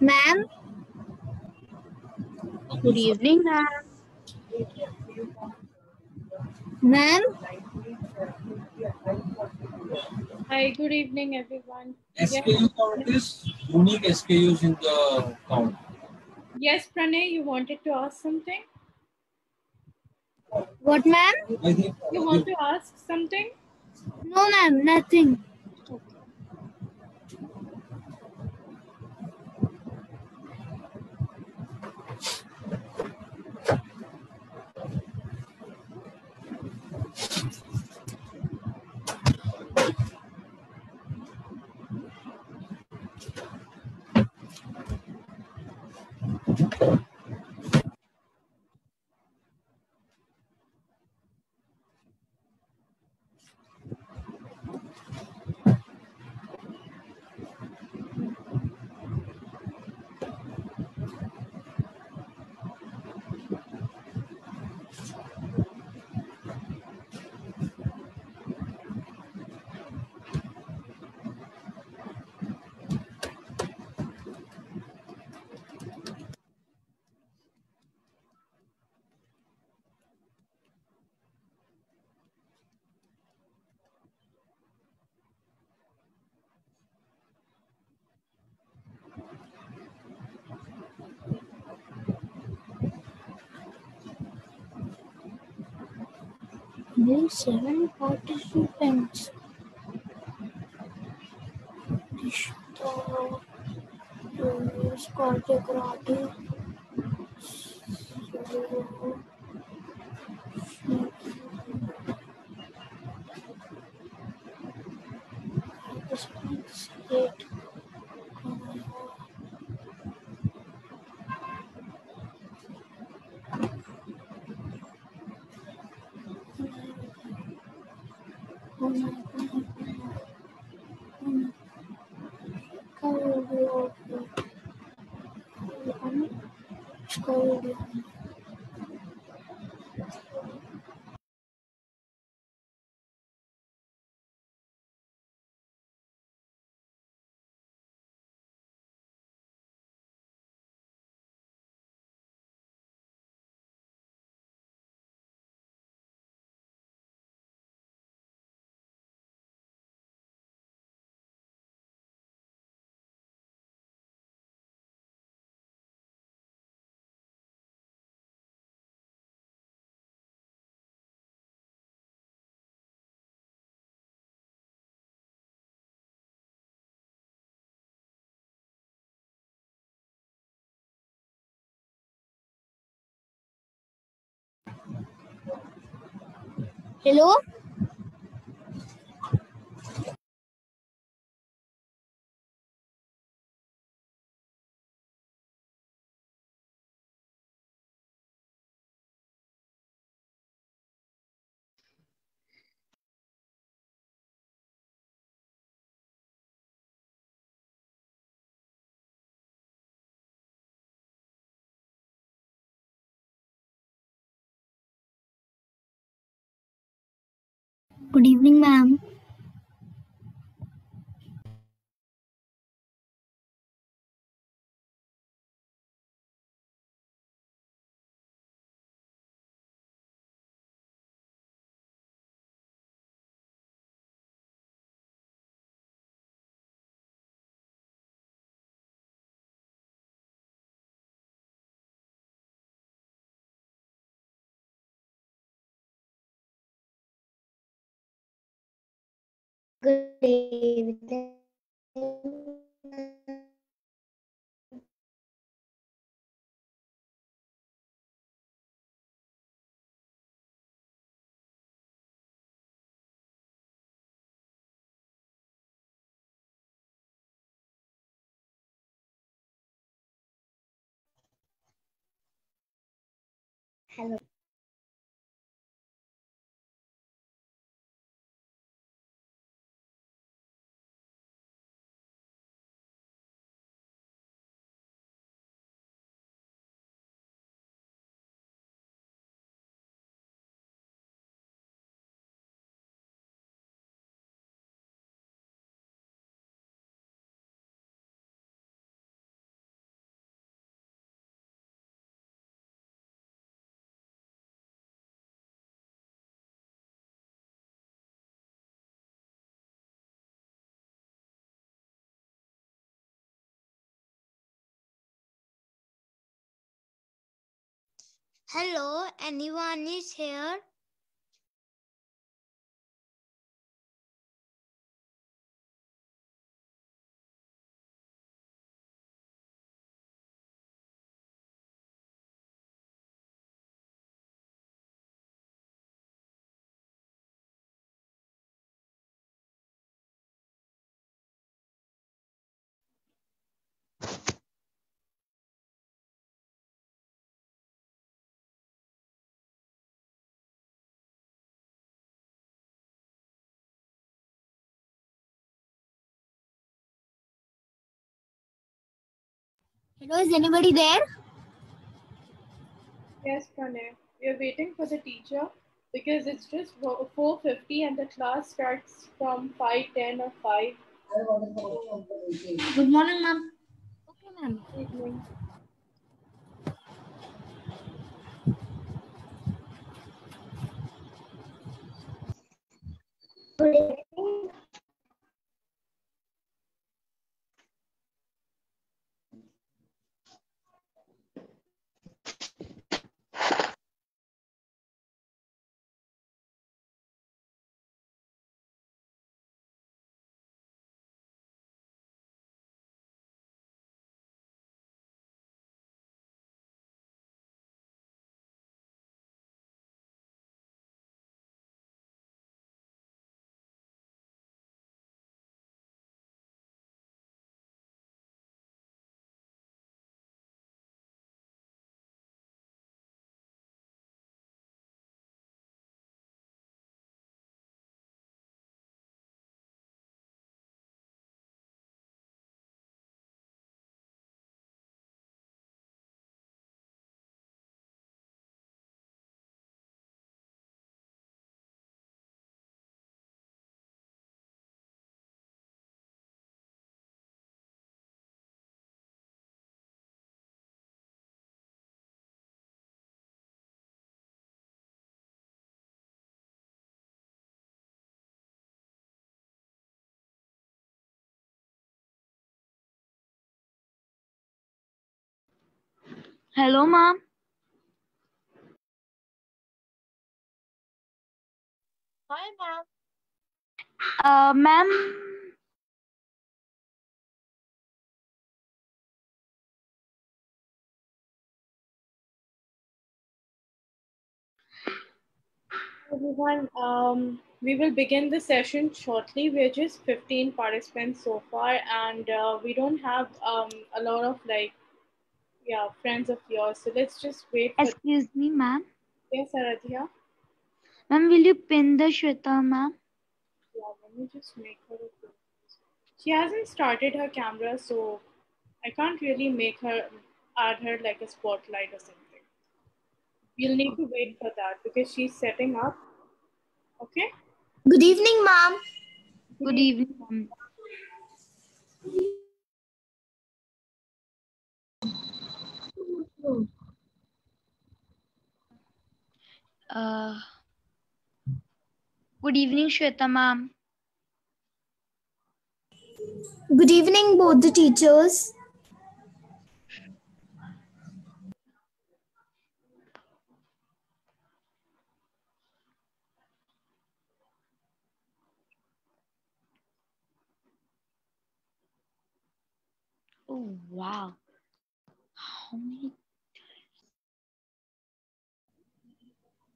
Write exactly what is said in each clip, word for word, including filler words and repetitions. Ma'am? Good evening, ma'am. Ma'am? Hi, good evening, everyone. S K U count is unique S K Us in the count. Yes, Pranay, you wanted to ask something? What, ma'am? You want to ask something? No, ma'am, nothing. There are seven participants. Dishita, Kartik, participants eight. Hello? Good evening, ma'am. Good evening. Hello. Hello, anyone is here? Hello, is anybody there? Yes, Pranay. We are waiting for the teacher because it's just four fifty and the class starts from five ten or five. Good morning, ma'am. Okay, ma'am. Good morning. Good evening. Hello, ma'am. Hi, ma'am. Uh, ma'am. Everyone, um, we will begin the session shortly. We're just fifteen participants so far, and uh, we don't have um, a lot of like yeah, friends of yours. So let's just wait. For Excuse me, ma'am. Yes, Aradhya. Ma'am, will you pin the Shweta, ma'am? Yeah, let me just make her a pin. She hasn't started her camera, so I can't really make her, add her like a spotlight or something. We'll need to wait for that because she's setting up. Okay? Good evening, ma'am. Good evening, ma'am. Uh, good evening, Shweta ma'am. Good evening, both the teachers. Oh, wow. How many?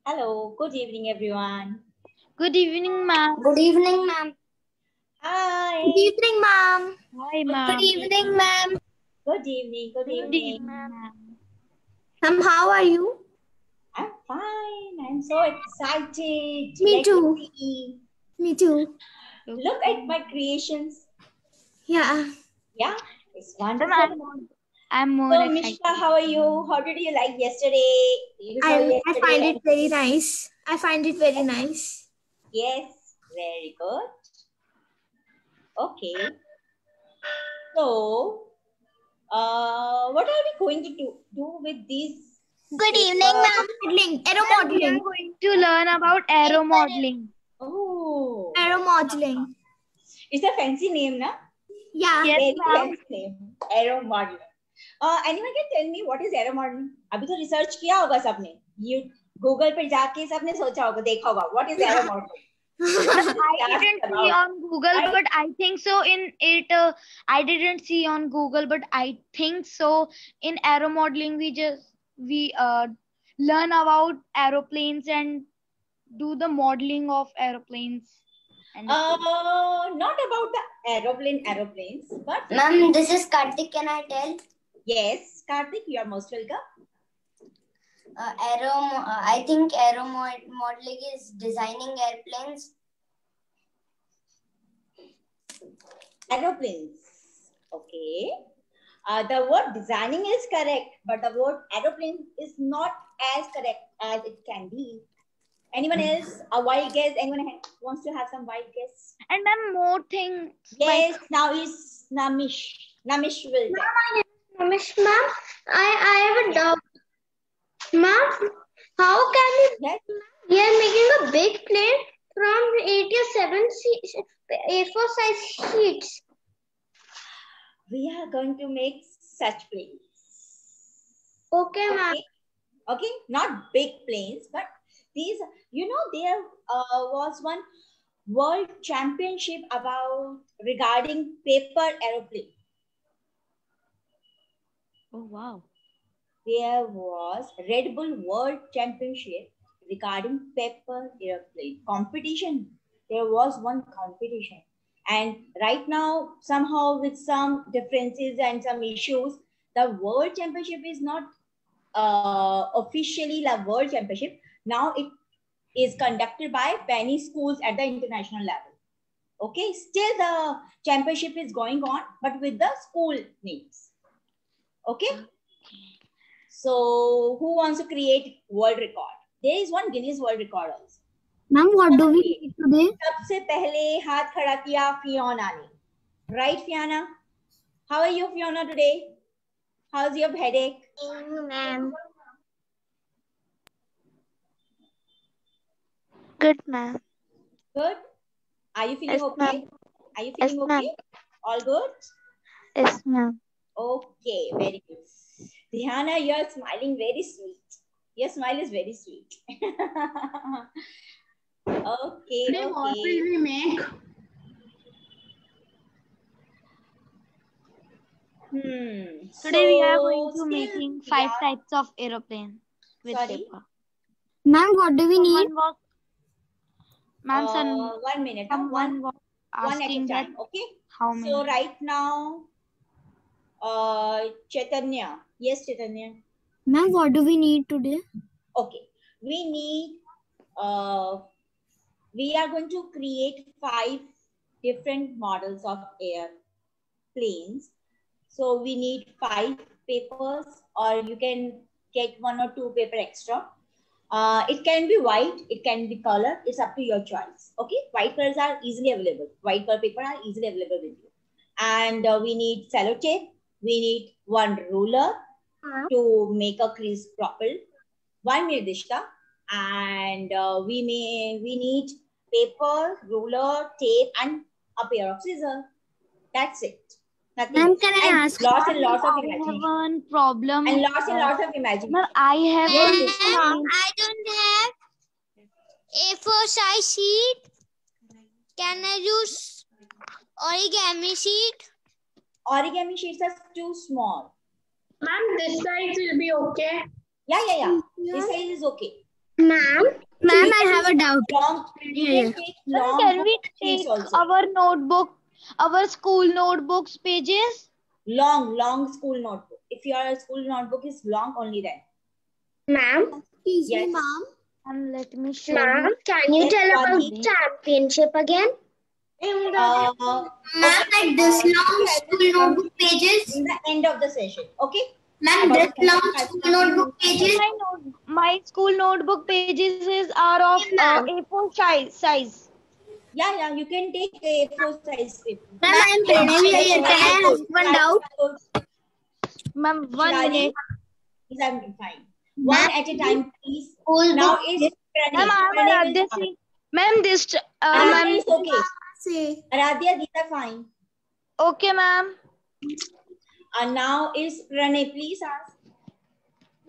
Hello, good evening, everyone. Good evening, ma'am. Good evening, ma'am. Hi. Good evening, ma'am. Hi, ma'am. Good evening, ma'am. Good evening, good evening, ma'am. Um, how are you? I'm fine. I'm so excited. Me too. Me too. Look at my creations. Yeah. Yeah, it's wonderful. I'm more so, excited. Mishka, how are you? How did you like yesterday? You I, yesterday I find it very nice. I find it very nice. Yes, very good. Okay. So, uh, what are we going to do, do with these? Good evening, ma'am. Aeromodelling. We are going to learn about aeromodelling. Oh. Aeromodelling. It's a fancy name, na? Yeah. Yes, very fancy name. Aeromodelling. Uh, anyone can tell me what is aeromodelling? Abhi to research kiya hoga sabne. you Google पे जाके सबने सोचा होगा, देखा होगा, what is aeromodelling? I didn't see on Google, I, but I think so in it. Uh, I didn't see on Google, but I think so in aeromodelling we just we uh, learn about aeroplanes and do the modeling of aeroplanes. And uh, not about the aeroplane aeroplanes, but ma'am, this is Kartik. Can I tell? Yes, Kartik, you are most welcome. Uh, aero, uh, I think aeromodelling is designing airplanes. Aeroplanes. Okay. Uh, the word designing is correct, but the word aeroplane is not as correct as it can be. Anyone else? A wild guess? Anyone wants to have some wild guess? And ma'am, more things. Yes, like... now is Namish. Namish will. Ma'am, Namish, ma'am, I, I have a doubt. Ma'am, how can we, yes. we are making a big plane from eighty-seven A four size sheets. We are going to make such planes. Okay, ma'am. Okay. okay, not big planes, but these, you know, there uh, was one world championship about regarding paper aeroplane. Oh, wow. There was Red Bull World Championship regarding paper airplane competition. There was one competition. And right now, somehow with some differences and some issues, the World Championship is not uh, officially the World Championship. Now it is conducted by many schools at the international level. Okay, still the championship is going on, but with the school names. Okay. So, who wants to create world record? There is one Guinness world record also. Ma'am, what do we need today? सबसे पहले हाथ खड़ा किया Fiona ने. Right, Fiona? How are you, Fiona, today? How's your headache? Thank you, ma'am. Good, ma'am. Good? Are you feeling yes, okay? Are you feeling yes, okay? All good? Yes, ma'am. Okay, very good. Dhyana, you are smiling very sweet. Your smile is very sweet. okay, okay. What will we make? Hmm. Today so, we are going to making five are... types of aeroplane with Sorry? paper. Ma'am, what do we so need? Ma'am, uh, one minute. One, one, one at a time. Okay. How many? So right now, uh, Chaitanya. Yes, Chaitanya. Ma'am, what do we need today? Okay. We need, uh, we are going to create five different models of airplanes. So we need five papers, or you can get one or two paper extra. Uh, it can be white, it can be color. It's up to your choice. Okay. White colors are easily available. White color paper are easily available with you. And uh, we need sellotape. We need one ruler. To make a crease proper, one minute, Dishita, and uh, we may we need paper, ruler, tape, and a pair of scissors. That's it. Ma'am, can I and ask? Lots and lots of imagination. I have one problem. And lots and lots of imagination. Ma'am, I have. Ma'am, I don't have A four size sheet. Can I use origami sheet? Origami sheets are too small. Ma'am, this size will be okay. Yeah, yeah, yeah. yeah. This size is okay. Ma'am, ma'am, I have a doubt. Long, yeah. long Can we take our notebook, our school notebooks pages? Long, long school notebook. If your school notebook is long, only then. Ma'am, excuse yes. me, ma'am. And let me show. Ma'am, can you yes, tell about the championship again? Uh, Ma'am, okay. like this long school notebook pages. In the end of the session, okay? Ma'am, this long school notebook pages. My, note, my school notebook pages is are of uh, A four size. Yeah, yeah, you can take A four size paper. Ma'am, I'm Pranay. Can I have one doubt? Ma'am, one minute. I'm fine. One at a time, please. Now it's Pranay. Ma'am, this... Uh, ma'am, it's okay. Aradhya, Gita, fine. Okay, ma'am. And now is Pranay, please ask.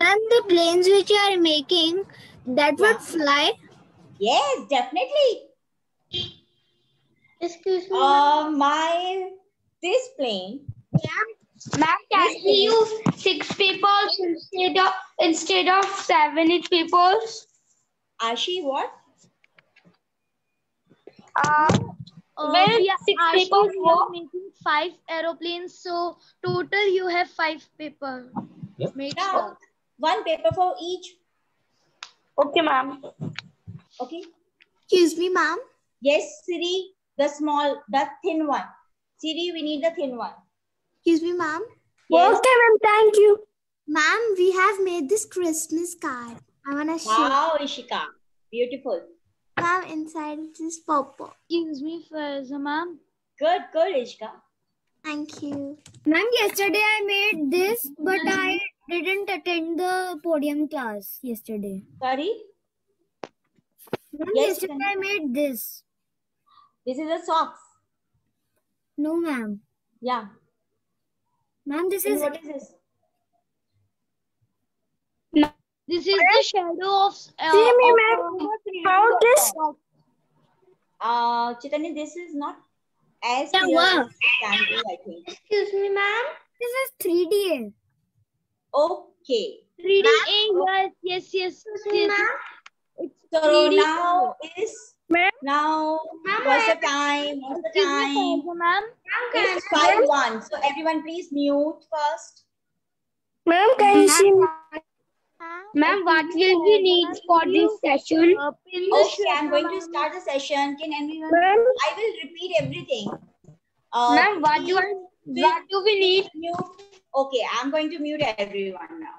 Ma'am, the planes which you are making, that yeah. would fly? Yes, definitely. Excuse me. Uh, my, this plane. Yeah. Ma'am, can we use six people instead of, instead of seven, eight people? Ashi, what? Uh, uh, well, yeah, six Ashi, people. You are making five aeroplanes, so total you have five people. Yep. Now, one paper for each. Okay, ma'am. Okay. Excuse me, ma'am. Yes, Siri, the small, the thin one. Siri, we need the thin one. Excuse me, ma'am. Yes. Okay, ma'am. Thank you. Ma'am, we have made this Christmas card. I want to show. Wow, Ishika. Beautiful. Ma'am, inside this purple. Excuse me first, ma'am. Good, good, Ishika. Thank you. Ma'am, yesterday I made this, but I didn't attend the podium class yesterday. Sorry? Ma'am, yes, yesterday I made this. This is a socks. No, ma'am. Yeah. Ma'am, this and is... What is this? No. This is the shadow of... Uh, See me, ma'am. How this? Uh, Chaitanya, this is not... As yeah, wow. standard, I think. Excuse me, ma'am. This is three D A. Okay. three D A, yes, yes, yes. Ma'am. So now is now what's the time? What's the time? Ma'am, it's five one. So everyone, please mute first. Ma'am, can you see me? Ma'am, what will we need for this session? Okay, I'm going to start the session. Can everyone? I will repeat everything. Uh, Ma'am, what do I, what do we need? Okay, I'm going to mute everyone now.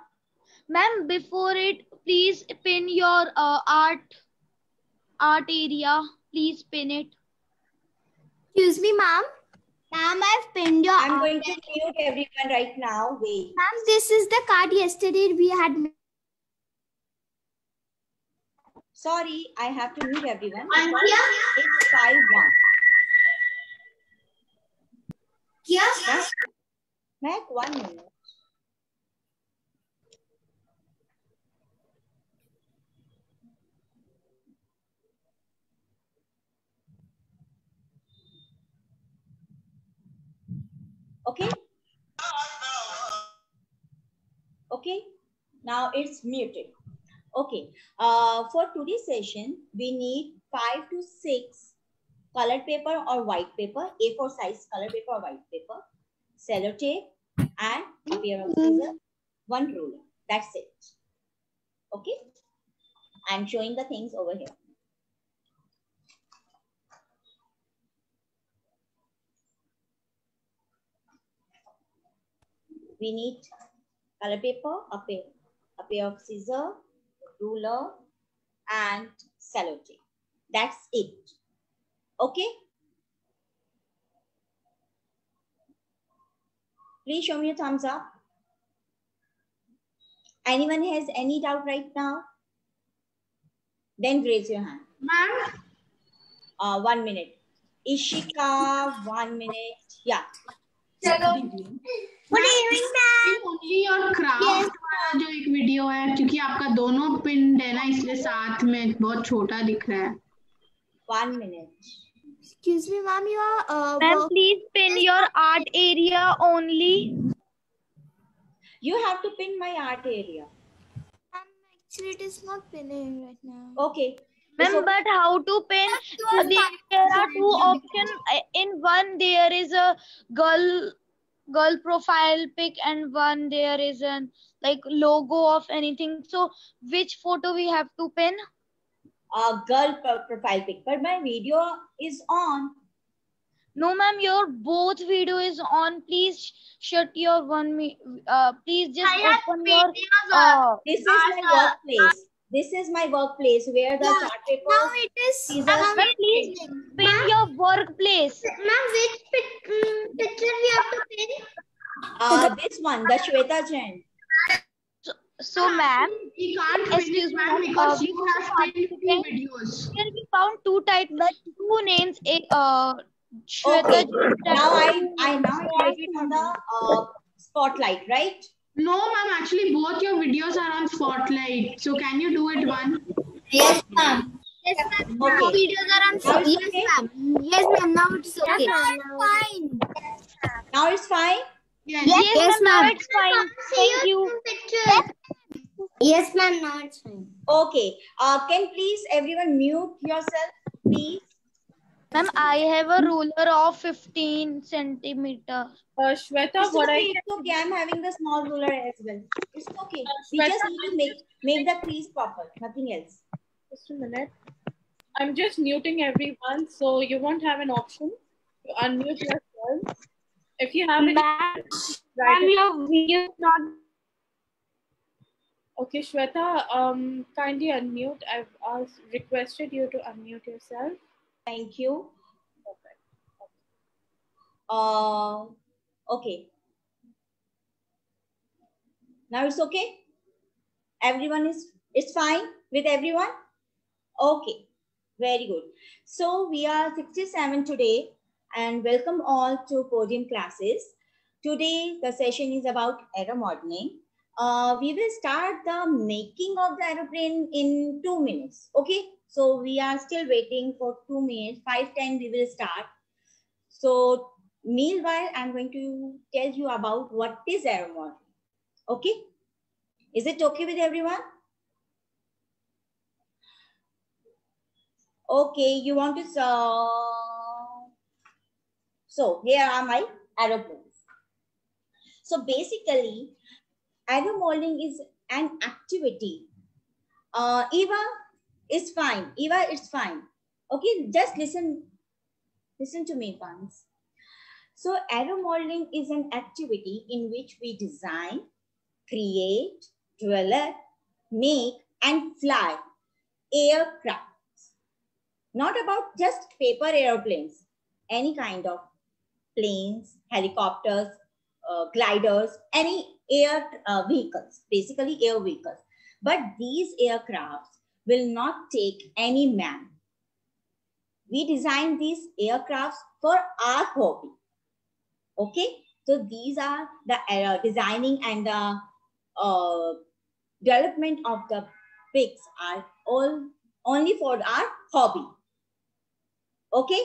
Ma'am, before it, please pin your uh, art art area. Please pin it. Excuse me, ma'am. Ma'am, I've pinned your. I'm going to mute everyone right now. Wait. Ma'am, this is the card yesterday we had. Sorry, I have to mute everyone. I'm here. It's five one. Yes. Mac, Mac, one minute. Okay. Okay. Now it's muted. Okay, uh, for today's session, we need five to six colored paper or white paper, A four size colored paper or white paper, sellotape, and a pair of scissors, one ruler. That's it. Okay, I'm showing the things over here. We need colored paper, a pair, a pair of scissors, ruler and sellotape. That's it. Okay. Please show me a thumbs up. Anyone has any doubt right now? Then raise your hand. Ma'am. Uh, one minute. Ishika, one minute. Yeah. Hello. Good evening, ma'am. Only your craft yes. जो एक video है क्योंकि आपका दोनों pin है ना इसलिए साथ में बहुत छोटा दिख रहा है. One minute. Excuse me, ma'am. You are. Uh, ma'am, please pin your art area only. You have to pin my art area. Ma'am, actually, it is not pinning right now. Okay. Ma'am, so, but how to pin? There, there are two options. In one, there is a girl, girl profile pic, and one there is an like logo of anything. So, which photo we have to pin? A uh, girl profile pic. But my video is on. No, ma'am, your both video is on. Please shut your one. Uh, please just I open your. Uh, this is my workplace. This is my workplace where the yeah. chart paper. Now it is. Now please pin your workplace. Ma'am, which pic um, picture we have to pin? Uh, this one, the Shweta Jain. So, so ma'am, we can't excuse me because you have pinned two videos. Here we found two types, but two names. A uh, Shweta. Okay. Now I I now I put on the uh, spotlight, right? No, ma'am. Actually, both your videos are on spotlight. So can you do it one? Yes, ma'am. Yes, ma'am. Okay. Now videos are on spotlight. Yes, okay. ma'am. Yes, ma'am. Now it's okay. Now it's fine. Now it's fine. Yes, yes, yes ma'am. Now it's fine. Thank you. Yes, ma'am. Now it's fine. Okay. Uh, can please everyone mute yourself, please? Ma'am, I have a ruler of fifteen centimeters. Uh, Shweta, it's what okay, I... It's okay, I'm having the small ruler as well. It's okay. Uh, we Shweta, just need to make, make the crease proper, nothing else. Just a minute. I'm just muting everyone, so you won't have an option to unmute yourself. If you have it... Ma'am, your video is not... Okay, Shweta, um, kindly unmute. I've asked, requested you to unmute yourself. Thank you. Okay. Uh, okay. Now it's okay? Everyone is, it's fine with everyone? Okay. Very good. So we are sixty-seven today and welcome all to podium classes. Today the session is about aeromodelling. Uh, we will start the making of the aeroplane in two minutes. Okay. So we are still waiting for two minutes, five ten we will start. So meanwhile, I'm going to tell you about what is aeromodelling, okay? Is it okay with everyone? Okay, you want to, uh... so here are my aeroplanes. So basically, aeromodelling is an activity. Uh, Eva, It's fine, Eva, it's fine. Okay, just listen, listen to me once. So aeromodelling is an activity in which we design, create, develop, make, and fly aircraft. Not about just paper aeroplanes, any kind of planes, helicopters, uh, gliders, any air uh, vehicles, basically air vehicles. But these aircrafts will not take any man. We design these aircrafts for our hobby. Okay, so these are the uh, designing and the uh, development of the pigs are all only for our hobby. Okay,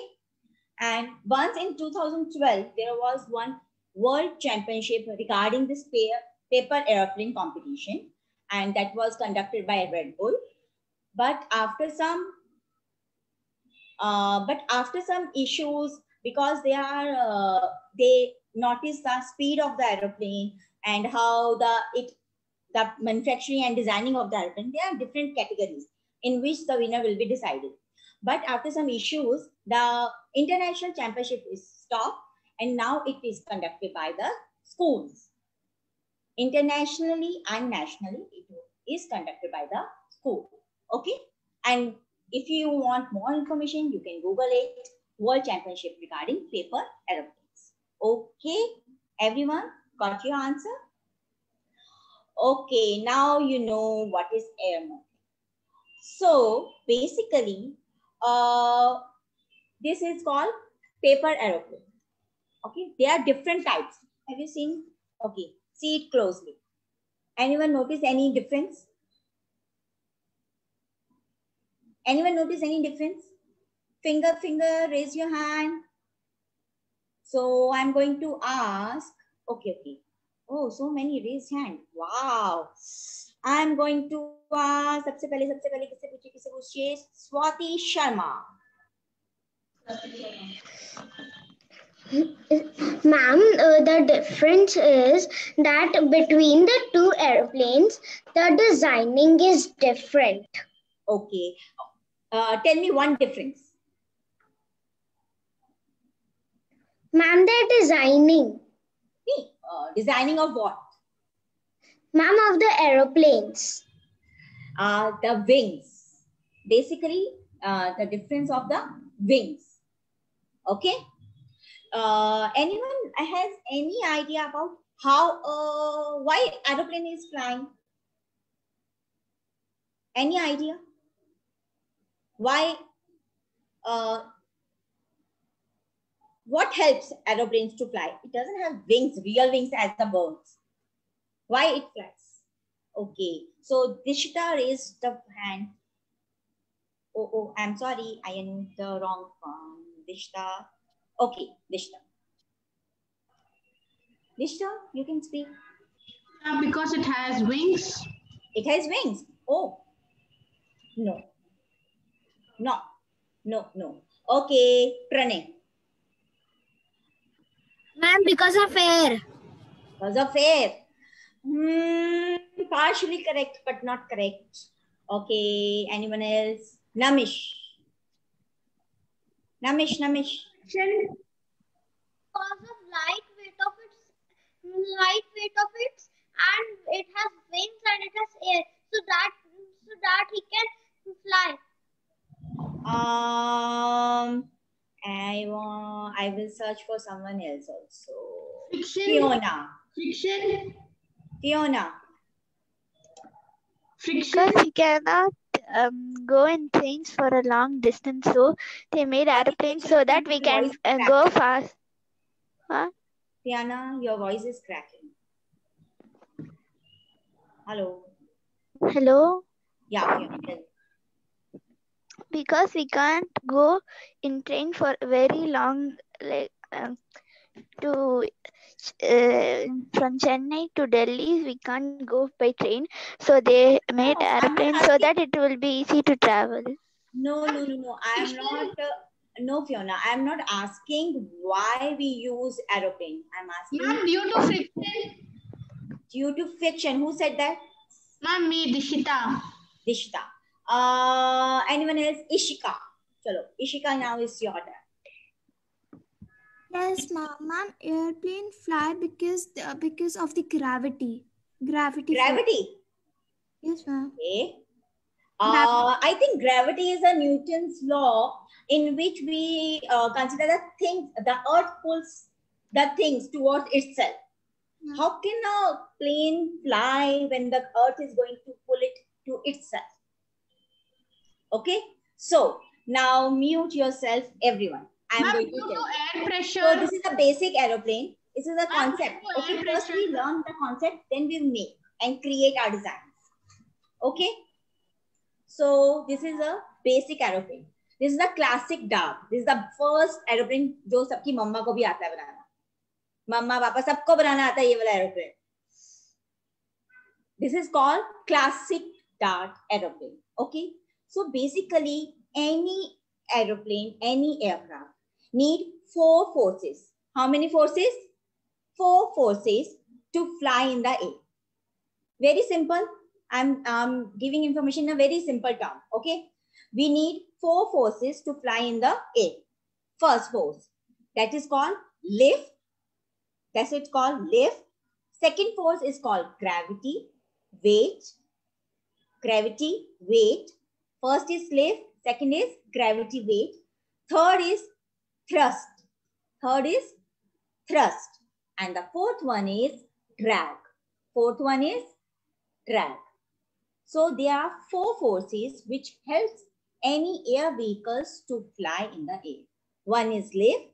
and once in two thousand twelve, there was one world championship regarding this paper airplane competition, and that was conducted by Red Bull. But after some, uh, but after some issues, because they are, uh, they noticed the speed of the aeroplane and how the it, the manufacturing and designing of the aeroplane. There are different categories in which the winner will be decided. But after some issues, the international championship is stopped, and now it is conducted by the schools. Internationally and nationally, it is conducted by the school. Okay, and if you want more information, you can Google it, World Championship regarding paper aeroplanes. Okay, everyone got your answer? Okay, now you know what is aeromodelling. So basically, uh, this is called paper aeroplane. Okay, there are different types. Have you seen? Okay, see it closely. Anyone notice any difference? Anyone notice any difference? Finger, finger, raise your hand. So I'm going to ask, okay, okay. Oh, so many raised hand. Wow. I'm going to ask, सबसे पहले, सबसे पहले किसे पूछे, किसे पूछे? Swati Sharma. Ma'am, uh, the difference is that between the two airplanes, the designing is different. Okay. Uh, tell me one difference. Ma'am, they're designing. See, uh, designing of what? Ma'am, of the aeroplanes. Uh, the wings. Basically, uh, the difference of the wings. Okay. Uh, anyone has any idea about how, uh, why aeroplane is flying? Any idea? Why, uh, what helps aeroplanes to fly? It doesn't have wings, real wings as the birds. why it flies. Okay, so Dishita raised the hand. Oh, oh, I'm sorry, I am the wrong one. Dishita. Okay, Dishita. Dishita, you can speak. Uh, because it has wings. It has wings. Oh, no. No, no, no. Okay, Pranay. Ma'am, because of air. Because of air. Hmm, partially correct, but not correct. Okay, anyone else? Namish. Namish, Namish. Because of light weight of its light weight of its and it has wings and it has air, so that so that he can fly. Um, I want. I will search for someone else also. Fiction. Fiona. Fiction. Fiona. Friction. Because he cannot um, go in planes for a long distance, so they made aeroplanes so that we can uh, go fast. Huh? Fiona, your voice is cracking. Hello. Hello. Yeah. Fiona. Because we can't go in train for very long, like um, to uh, from Chennai to Delhi, we can't go by train. So they made no, aeroplanes so that it will be easy to travel. No, no, no, no. I am not. Uh, no, Fiona. I am not asking why we use aeroplane. I'm asking. Ma'am, due to friction. Due to friction. Who said that? Ma'am, me, Dishita. Dishita. Uh, anyone else? Ishika. Chalo, Ishika, now is your turn. Yes, ma'am. Ma'am, airplane fly because uh, because of the gravity. Gravity. Gravity. Fly. Yes, ma'am. Okay. Uh, I think gravity is a Newton's law in which we uh, consider the things. The earth pulls the things towards itself. Yeah. How can a plane fly when the earth is going to pull it to itself? Okay, so now mute yourself, everyone. I'm going to tell air pressure. So this is the basic aeroplane. This is a concept. Okay, first we learn the concept, then we make and create our designs. Okay, so this is a basic aeroplane. This is the classic dart. This is the first aeroplane जो सबकी मम्मा को भी आता है बनाना. मम्मा पापा सबको बनाना आता है ये वाला aeroplane. This is called classic dart aeroplane. Okay. So basically, any aeroplane, any aircraft need four forces. How many forces? Four forces to fly in the air. Very simple. I'm um, giving information in a very simple term. Okay. We need four forces to fly in the air. First force, that is called lift. That's what it's called, lift. Second force is called gravity, weight. Gravity, weight. First is lift, second is gravity weight, third is thrust, third is thrust, and the fourth one is drag, fourth one is drag. So there are four forces which helps any air vehicles to fly in the air. One is lift,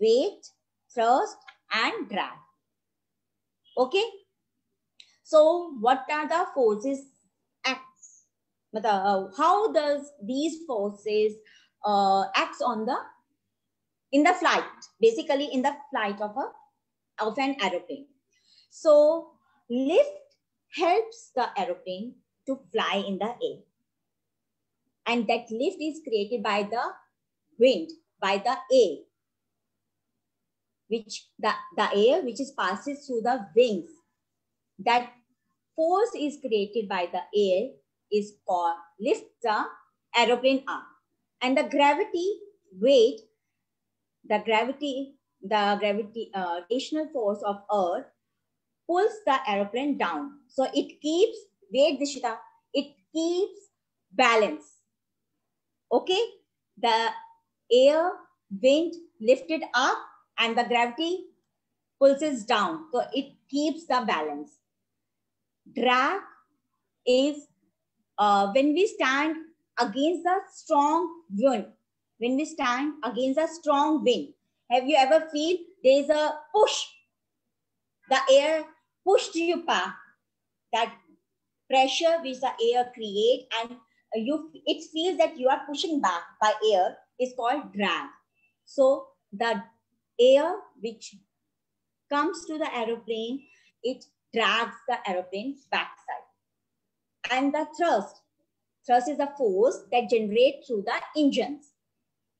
weight, thrust, and drag. Okay. So what are the forces? But uh, how does these forces uh, acts on the in the flight? Basically, in the flight of a of an aeroplane. So lift helps the aeroplane to fly in the air, and that lift is created by the wind, by the air, which the the air which is passes through the wings. That force is created by the air. Is called lift the aeroplane up, and the gravity weight, the gravity, the gravity uh, rotational force of Earth pulls the aeroplane down. So it keeps weight, Dishita. It keeps balance. Okay, the air, wind lifted up, and the gravity pulls it down. So it keeps the balance. Drag is Uh, when we stand against a strong wind, when we stand against a strong wind, have you ever feel there is a push? The air pushed you back. That pressure which the air creates, and you, it feels that you are pushing back by air, is called drag. So the air which comes to the aeroplane, it drags the aeroplane's backside. And the thrust, thrust is a force that generates through the engines,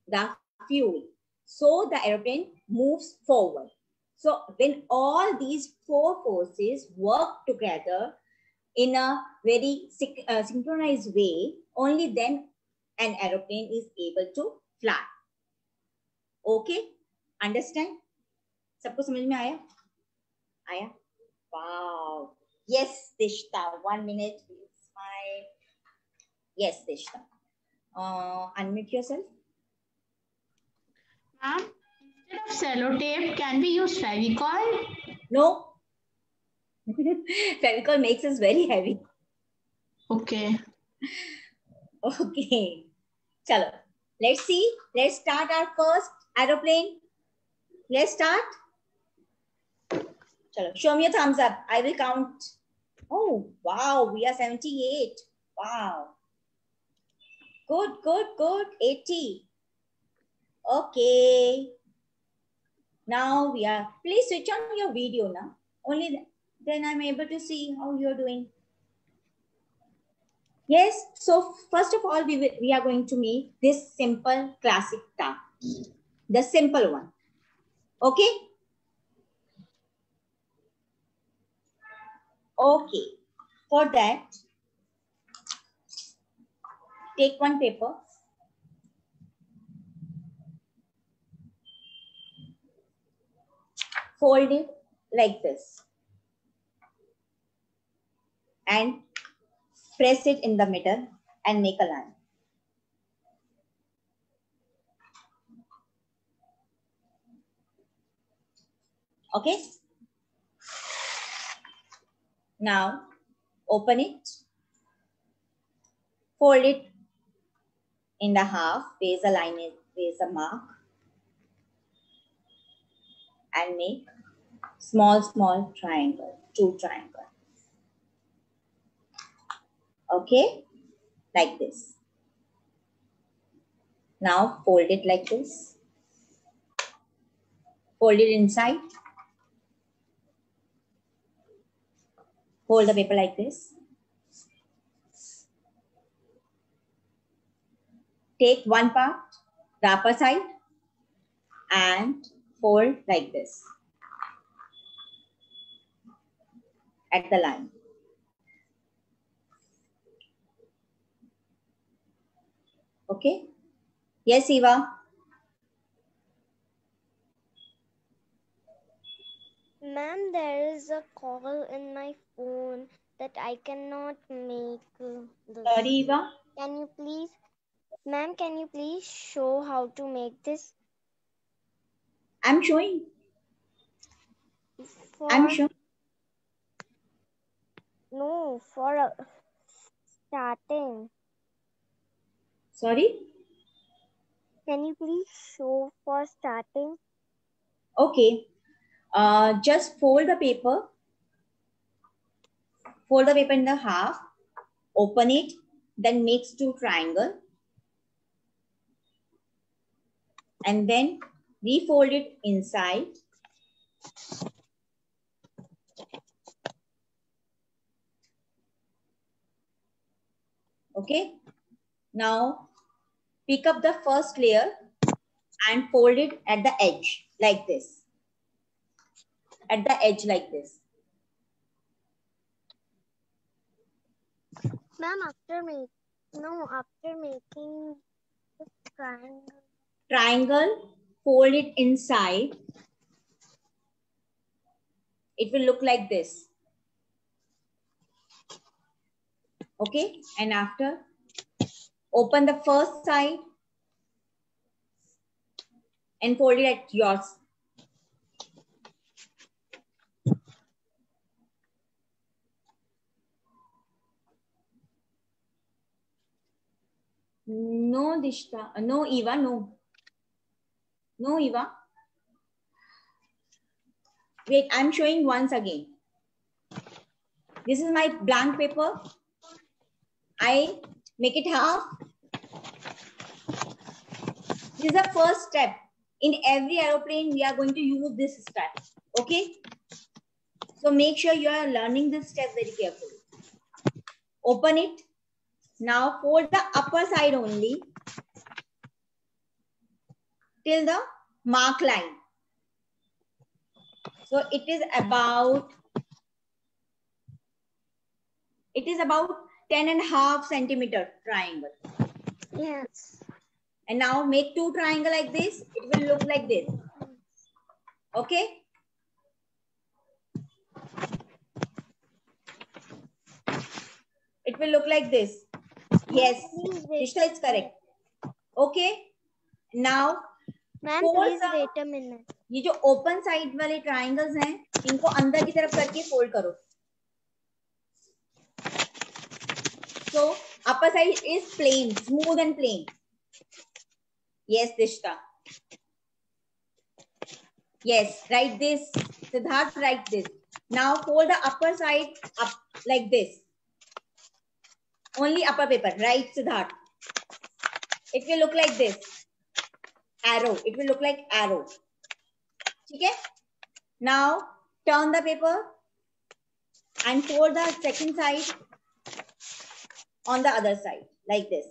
the fuel. So the aeroplane moves forward. So when all these four forces work together in a very synch uh, synchronized way, only then an aeroplane is able to fly. Okay, understand? Sabko samajh mein aaya? Aaya? Wow. Yes, Dishita. One minute. My... Yes, Dishita. Uh, unmute yourself. Ma'am, instead of sellotape, can we use Fevicol? No. Fevicol makes us very heavy. Okay. Okay. Chalo. Let's see. Let's start our first aeroplane. Let's start. Chalo. Show me your thumbs up. I will count. Oh, wow. We are seventy-eight. Wow. Good, good, good. eighty. Okay. Now we are. Please switch on your video now. Only then. Then I'm able to see how you're doing. Yes, so first of all, we, will, we are going to make this simple classic dart. The simple one. Okay? Okay. For that, take one paper. Fold it like this. And press it in the middle and make a line. Okay. Now open it. Fold it in the half. There is a line, there is a mark. And make small, small triangle, two triangles. Okay, like this. Now fold it like this. Fold it inside. Fold the paper like this. Take one part, the upper side, and fold like this at the line. Okay. Yes, Eva. Ma'am, there is a call in my phone that I cannot make. This. Sorry, Eva. Can you please, ma'am, can you please show how to make this? I'm showing. For... I'm showing. No, for uh, starting. Sorry? Can you please show for starting? Okay. Uh, just fold the paper. Fold the paper in the half. Open it. Then make two triangles. And then refold it inside. Okay. Now, pick up the first layer and fold it at the edge like this. At the edge like this. Ma'am, after me, no, after making this triangle. Triangle, fold it inside. It will look like this. Okay, and after, open the first side and fold it at yours. No, Dishita. No, Eva. No. No, Eva. Wait, I'm showing once again. This is my blank paper. I make it half. This is the first step. In every aeroplane, we are going to use this step. Okay? So make sure you are learning this step very carefully. Open it. Now fold the upper side only till the mark line. So it is about, it is about ten and a half centimeter triangle. Yes. And now make two triangles like this. It will look like this. Okay. It will look like this. Yes. Dishita is correct. Okay. Now. Ma'am, please wait a minute. ये जो open side वाले triangles हैं, इनको अंदर की तरफ करके fold करो. So upper side is plain, smooth and plain. Yes, Dishita. Yes, write this. Siddharth, write this. Now fold the upper side up like this. Only upper paper. Write, Siddharth. It will look like this. Arrow. It will look like arrow. Okay? Now turn the paper and fold the second side on the other side like this.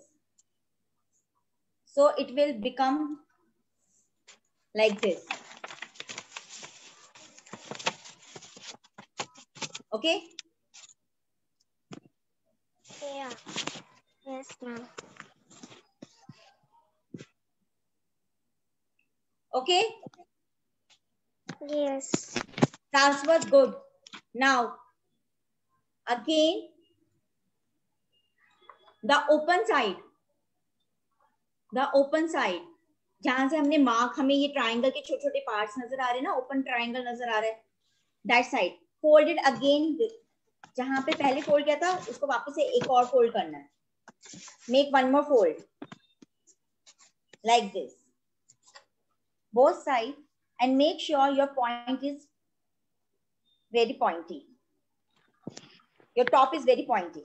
So it will become like this. Okay? Yeah. Yes, ma'am. Okay? Yes. That was good. Now, again, the open side. The open side. जहाँ से हमने mark, हमें ये triangle के छोटे-छोटे parts नजर आ रहे हैं ना, open triangle नजर आ रहे हैं. That side. Fold it again. जहाँ पे पहले fold किया था, उसको वापस से एक और fold करना है. Make one more fold. Like this. Both sides, and make sure your point is very pointy. Your top is very pointy.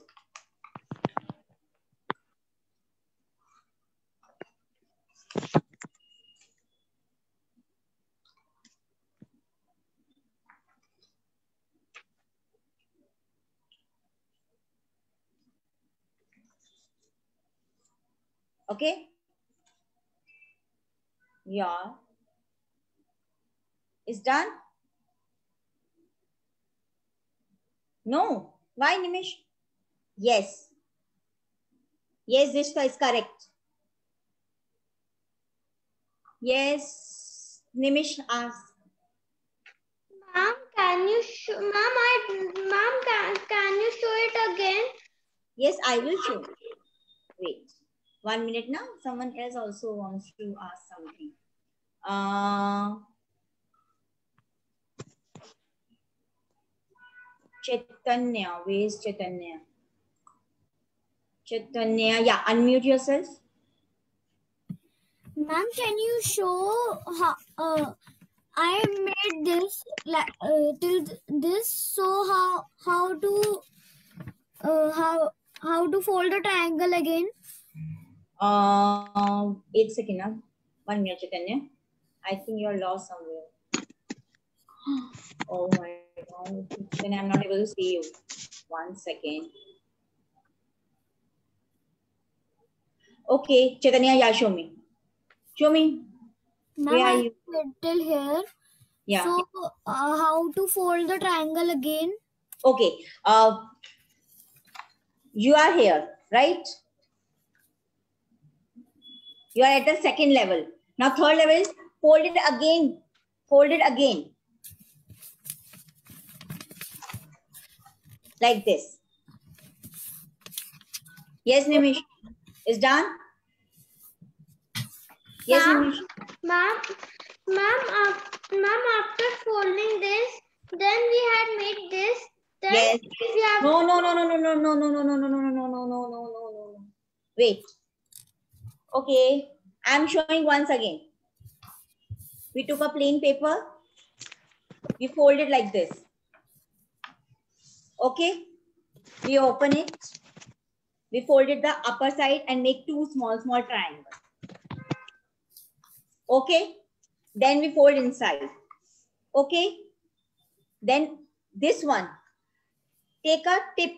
Okay? Yeah. Is done? No. Why, Nimesh? Yes. Yes, Dishita is correct. Yes, Nimesh asked. Mom, can you show? Mom, I. Mom, can can you show it again? Yes, I will show. Wait, one minute now. Someone else also wants to ask something. Uh. Chaitanya, where is Chaitanya? Chaitanya, yeah, unmute yourself. Ma'am, can you show how uh, I made this like uh, till this? So how how to uh, how how to fold the triangle again? Uh, eight second, huh? One minute, Chaitanya. I think you're lost somewhere. Oh my. Then I'm not able to see you. One second. Okay, Chaitanya, yeah, show me. Show me. Where are you? Till here. Yeah. So, uh, how to fold the triangle again? Okay. Uh, you are here, right? You are at the second level. Now, third level is fold it again. Fold it again. Like this. Yes, Nimish. Is done? Yes, Nimish. Ma'am, ma'am, uh, ma'am, after folding this, then we had made this. Then yes. We have no, no, no, no, no, no, no, no, no, no, no, no, no, no, no, no, no, no, no. Wait. Okay. I'm showing once again. We took a plain paper. We fold it like this. Okay, We open it. We fold it the upper side and make two small, small triangles. Okay. Then we fold inside. Okay. Then this one. Take a tip.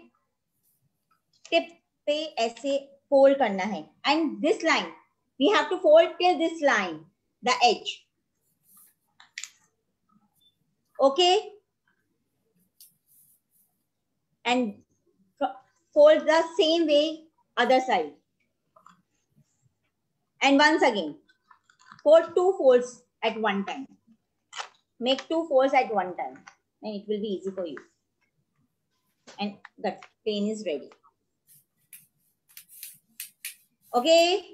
Tip pe aise fold karna hai. And this line. We have to fold till this line. The edge. Okay. And fold the same way other side. And once again, fold two folds at one time. Make two folds at one time. And it will be easy for you. And the plane is ready. Okay.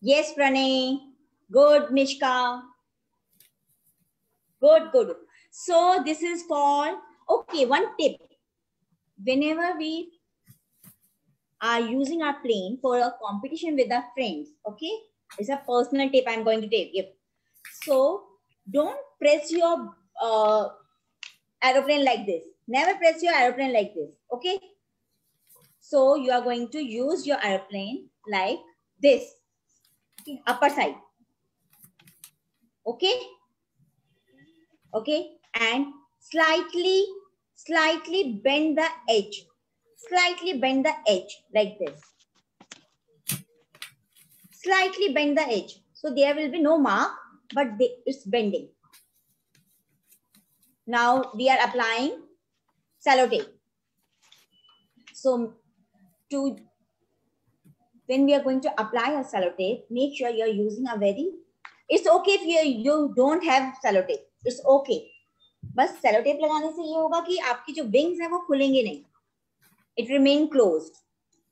Yes, Pranay. Good, Mishka. Good, good. So this is called, okay, one tip. Whenever we are using our plane for a competition with our friends, okay? It's a personal tip I'm going to take. Yep. So don't press your uh, aeroplane like this. Never press your aeroplane like this, okay? So you are going to use your aeroplane like this, okay? Upper side, okay? Okay, and slightly Slightly bend the edge, slightly bend the edge like this. Slightly bend the edge. So there will be no mark, but they, it's bending. Now we are applying sellotape. So to, when we are going to apply a sellotape, make sure you're using a very, it's okay if you, you don't have sellotape, it's okay. बस cello tape लगाने से ये होगा कि आपकी जो wings हैं वो खुलेंगे नहीं. It remain closed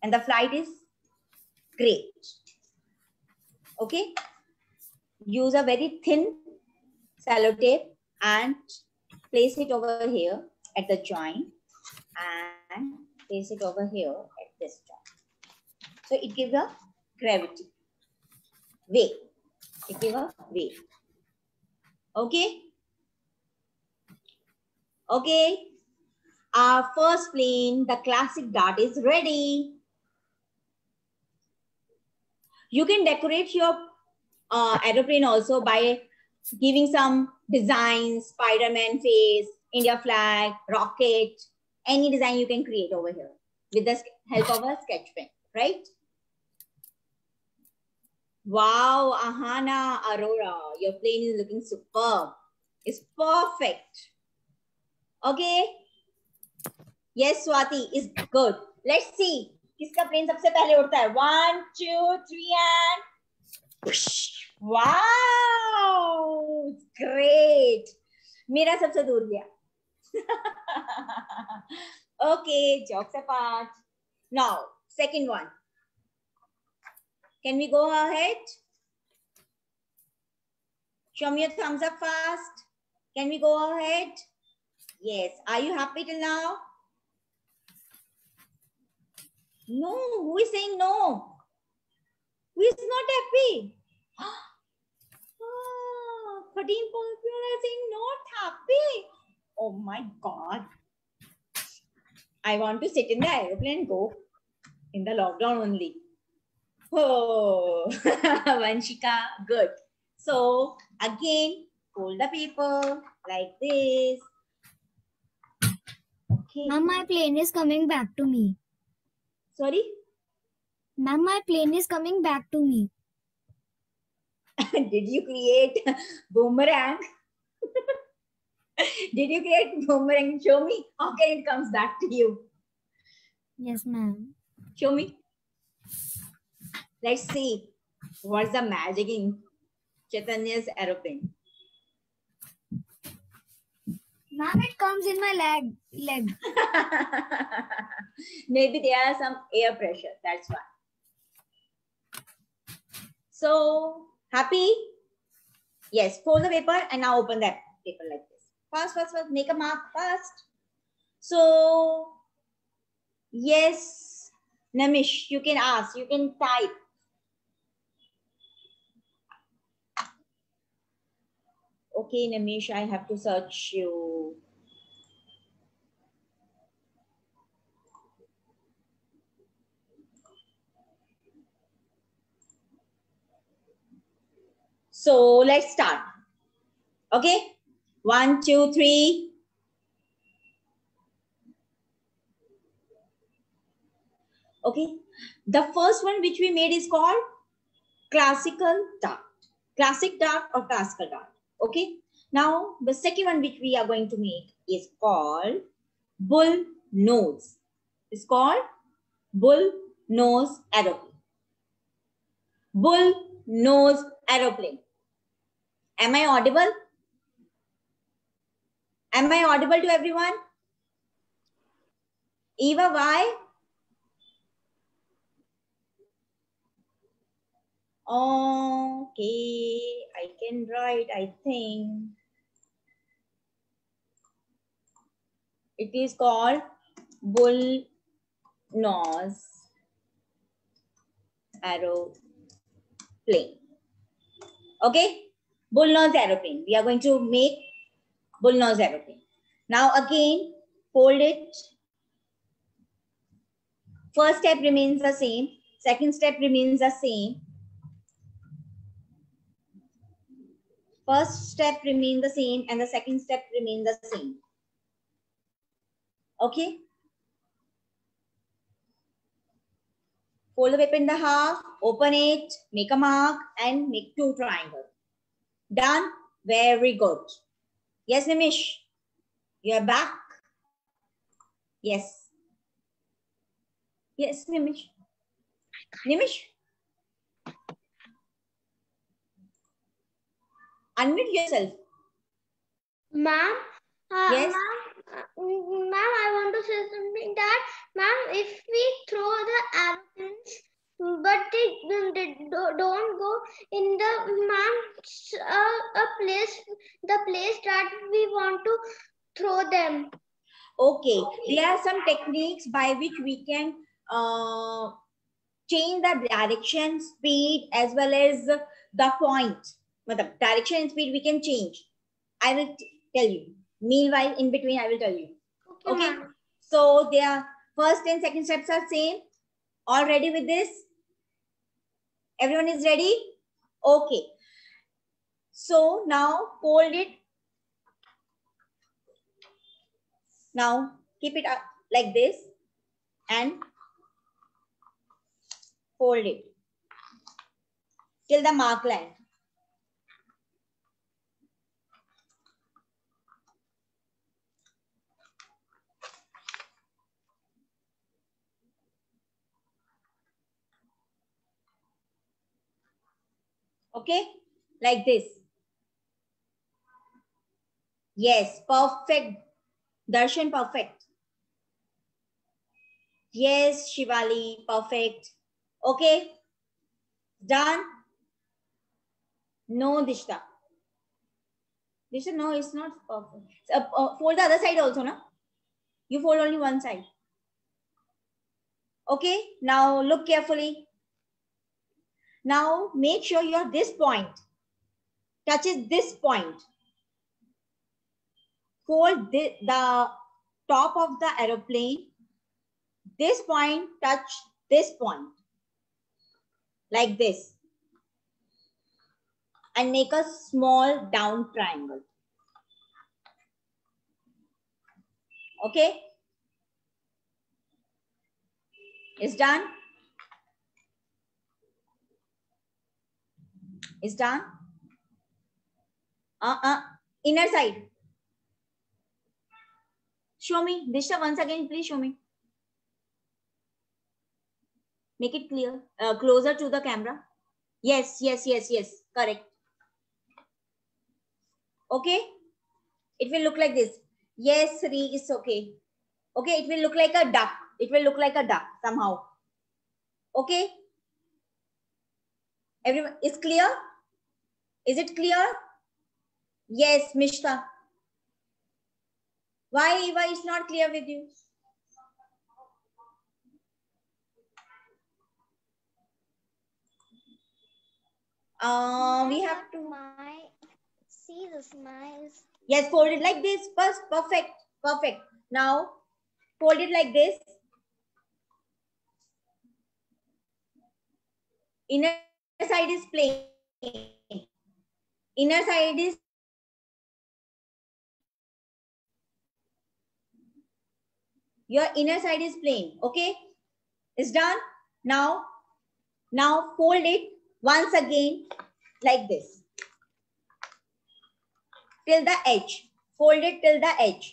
and the flight is great. Okay. Use a very thin cello tape and place it over here at the joint and place it over here at this joint. So it gives a gravity. Weight. It gives a weight. Okay. Okay, our first plane, the classic dart, is ready. You can decorate your uh, aeroplane also by giving some designs, Spider-Man face, India flag, rocket, any design you can create over here with the help of a sketch pen, right? Wow, Ahana, Aurora, your plane is looking superb. It's perfect. Okay. Yes, Swati is good. Let's see. Kiska plane sabse pehle udta hai? One, two, three, and wow! Great. Mera sabse dur gaya. Okay, jokes apart. Now, second one. Can we go ahead? Show me your thumbs up fast. Can we go ahead? Yes. Are you happy till now? No. Who is saying no? Who is not happy? Oh, thirteen people are saying not happy. Oh my God. I want to sit in the aeroplane and go in the lockdown only. Oh, Vanshika. Good. So again, fold the paper like this. Ma'am, my plane is coming back to me. Sorry? Ma'am, my plane is coming back to me. Did you create boomerang? Did you create boomerang? Show me. How can it comes back to you? Yes, ma'am. Show me. Let's see. What's the magic in Chaitanya's aeroplane? Ma'am, it comes in my leg. leg. Maybe there are some air pressure. That's why. So, happy? Yes, fold the paper and now open that paper like this. Fast, fast, fast. Make a mark fast. So, yes, Namish, you can ask. You can type. Okay, Nimesh, I have to search you. So let's start. Okay. One, two, three. Okay. The first one which we made is called classical dart. Classic dart or classical dart. Okay. Now, the second one which we are going to make is called bull nose. It's called bull nose aeroplane. Bull nose aeroplane. Am I audible? Am I audible to everyone? Eva, why? Okay, I can write, I think. It is called bull nose aeroplane. Okay, bull nose aeroplane. We are going to make bull nose aeroplane. Now again, fold it. First step remains the same. Second step remains the same. First step remains the same and the second step remains the same. Okay. Fold the paper in the half, open it, make a mark and make two triangles. Done. Very good. Yes, Nimish, you are back. Yes. Yes, Nimish. Nimish. Unmute yourself. Ma'am, uh, yes. Ma'am, ma I want to say something that, ma'am, if we throw the aeroplanes, but they, they don't go in the, ma'am, uh, a place, the place that we want to throw them. Okay, there are some techniques by which we can uh, change the direction, speed, as well as the point. Direction and speed we can change. I will tell you. Meanwhile, in between, I will tell you. Okay. Okay? So their first and second steps are same. All ready with this? Everyone is ready? Okay. So now fold it. Now keep it up like this and fold it till the mark line. Okay, like this. Yes, perfect. Darshan, perfect. Yes, Shivali, perfect. Okay, done. No, Dishita. Dishita, no, it's not perfect. Uh, uh, fold the other side also, no? You fold only one side. Okay, now look carefully. Now make sure your this point touches this point. Fold the, the top of the aeroplane. This point touch this point. Like this. And make a small down triangle. Okay. It's done. Is done. Uh uh. Inner side. Show me. Disha, once again, please show me. Make it clear. Uh, closer to the camera. Yes, yes, yes, yes. Correct. Okay. It will look like this. Yes, Sri, it's okay. Okay, it will look like a duck. It will look like a duck somehow. Okay. Everyone is clear? Is it clear? Yes, Mishka. Why Eva is not clear with you? Uh, we have to my, see the smiles. Yes, fold it like this first. Perfect. Perfect. Now fold it like this. Inner side is plain. Inner side is your inner side is plain. Okay, it's done. Now, now fold it once again like this till the edge. Fold it till the edge.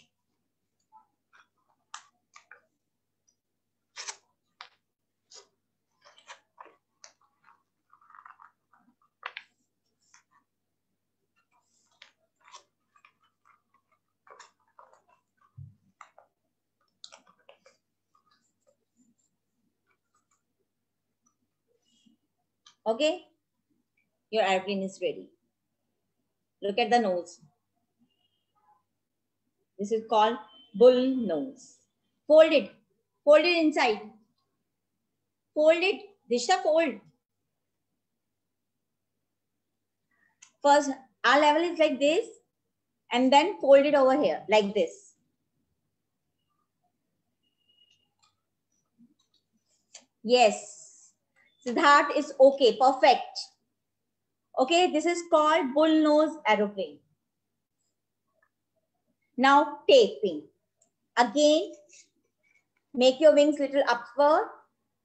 Okay, your airplane is ready. Look at the nose. This is called bull nose. Fold it. Fold it inside. Fold it. Dishita, fold. First, our level is like this. And then fold it over here, like this. Yes. Siddharth is okay, perfect. Okay, this is called bull nose aeroplane. Now take wing. Again, make your wings little upward.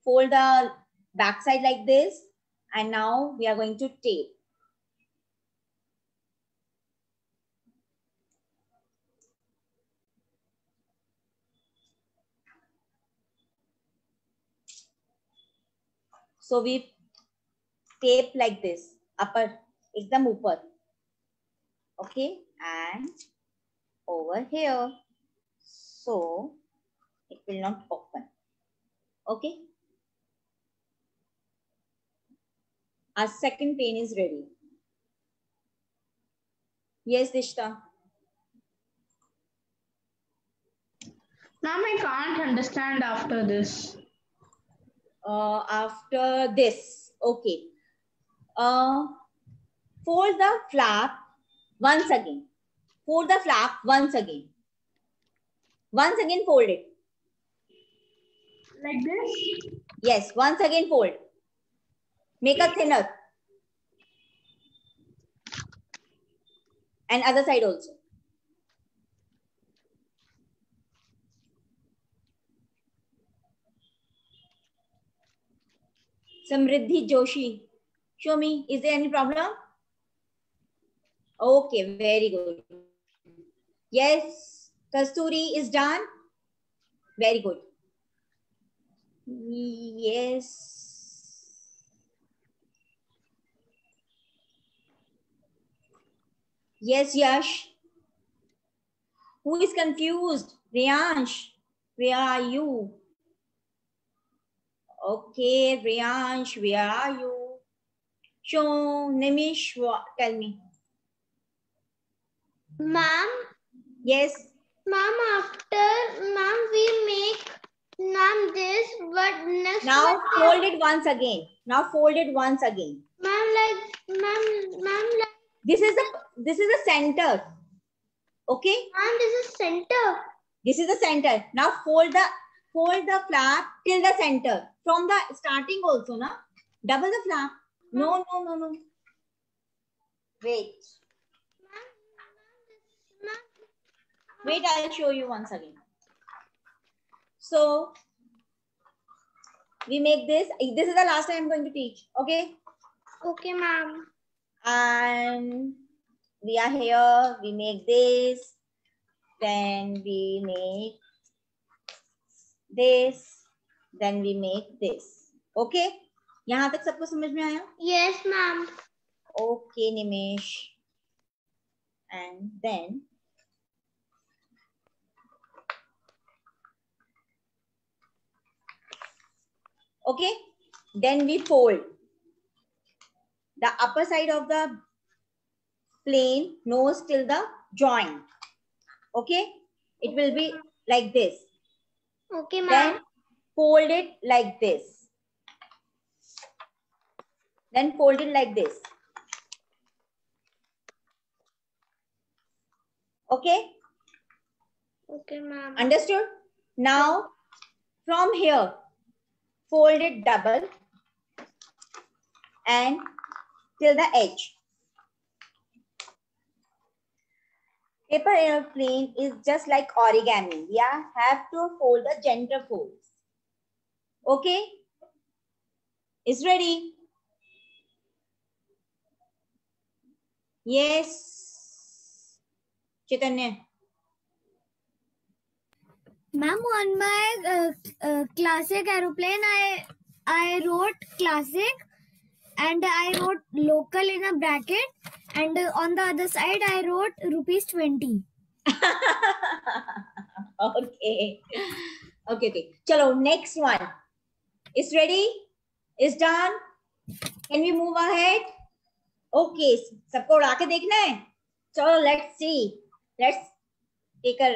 Fold the backside like this. And now we are going to tape. So we tape like this, upper, ekdam upar. Okay, and over here. So it will not open. Okay. Our second plane is ready. Yes, Dishita. Ma'am, I can't understand after this. Uh, after this, okay. Uh, fold the flap once again. Fold the flap once again. Once again, fold it. Like this? Yes, once again, fold. Make a thinner. And other side also. Samriddhi Joshi, show me. Is there any problem? Okay, very good. Yes, Kasturi is done. Very good. Yes. Yes, Yash. Who is confused? Riyansh, where are you? Okay, Riyansh, where are you? Show Nimish, tell me. Ma'am? Yes? Ma'am, after, ma'am, we make, ma'am, this, but next... Now, fold it once again. Now, fold it once again. Ma'am, like, ma'am, ma'am, like... This is the, this is the center. Okay? Ma'am, this is center. This is the center. Now, fold the... Fold the flap till the center. From the starting also, na? Double the flap. No, no, no, no. Wait. Wait, I'll show you once again. So, we make this. This is the last time I'm going to teach. Okay? Okay, ma'am. And we are here. We make this. Then we make this, then we make this. Okay? Yahan tak sabko samajh mein aaya? Yes, ma'am. Okay, Nimesh. And then okay, then we fold the upper side of the plane, nose till the joint. Okay? It will be like this. Okay, ma'am. Then fold it like this. Then fold it like this. Okay? Okay, ma'am. Understood? Now, from here, fold it double and till the edge. Paper aeroplane is just like origami. Yeah, have to fold the gender folds. Okay, is ready? Yes, Chaitanya. Ma'am, on my uh, uh, classic aeroplane, I I wrote classic, and I wrote local in a bracket, and uh, on the other side I wrote rupees twenty. Okay, okay, okay. Chalo, next one. Is ready? Is done? Can we move ahead? Okay, sabko उड़ा के देखना है. Chalo, let's see. Let's take a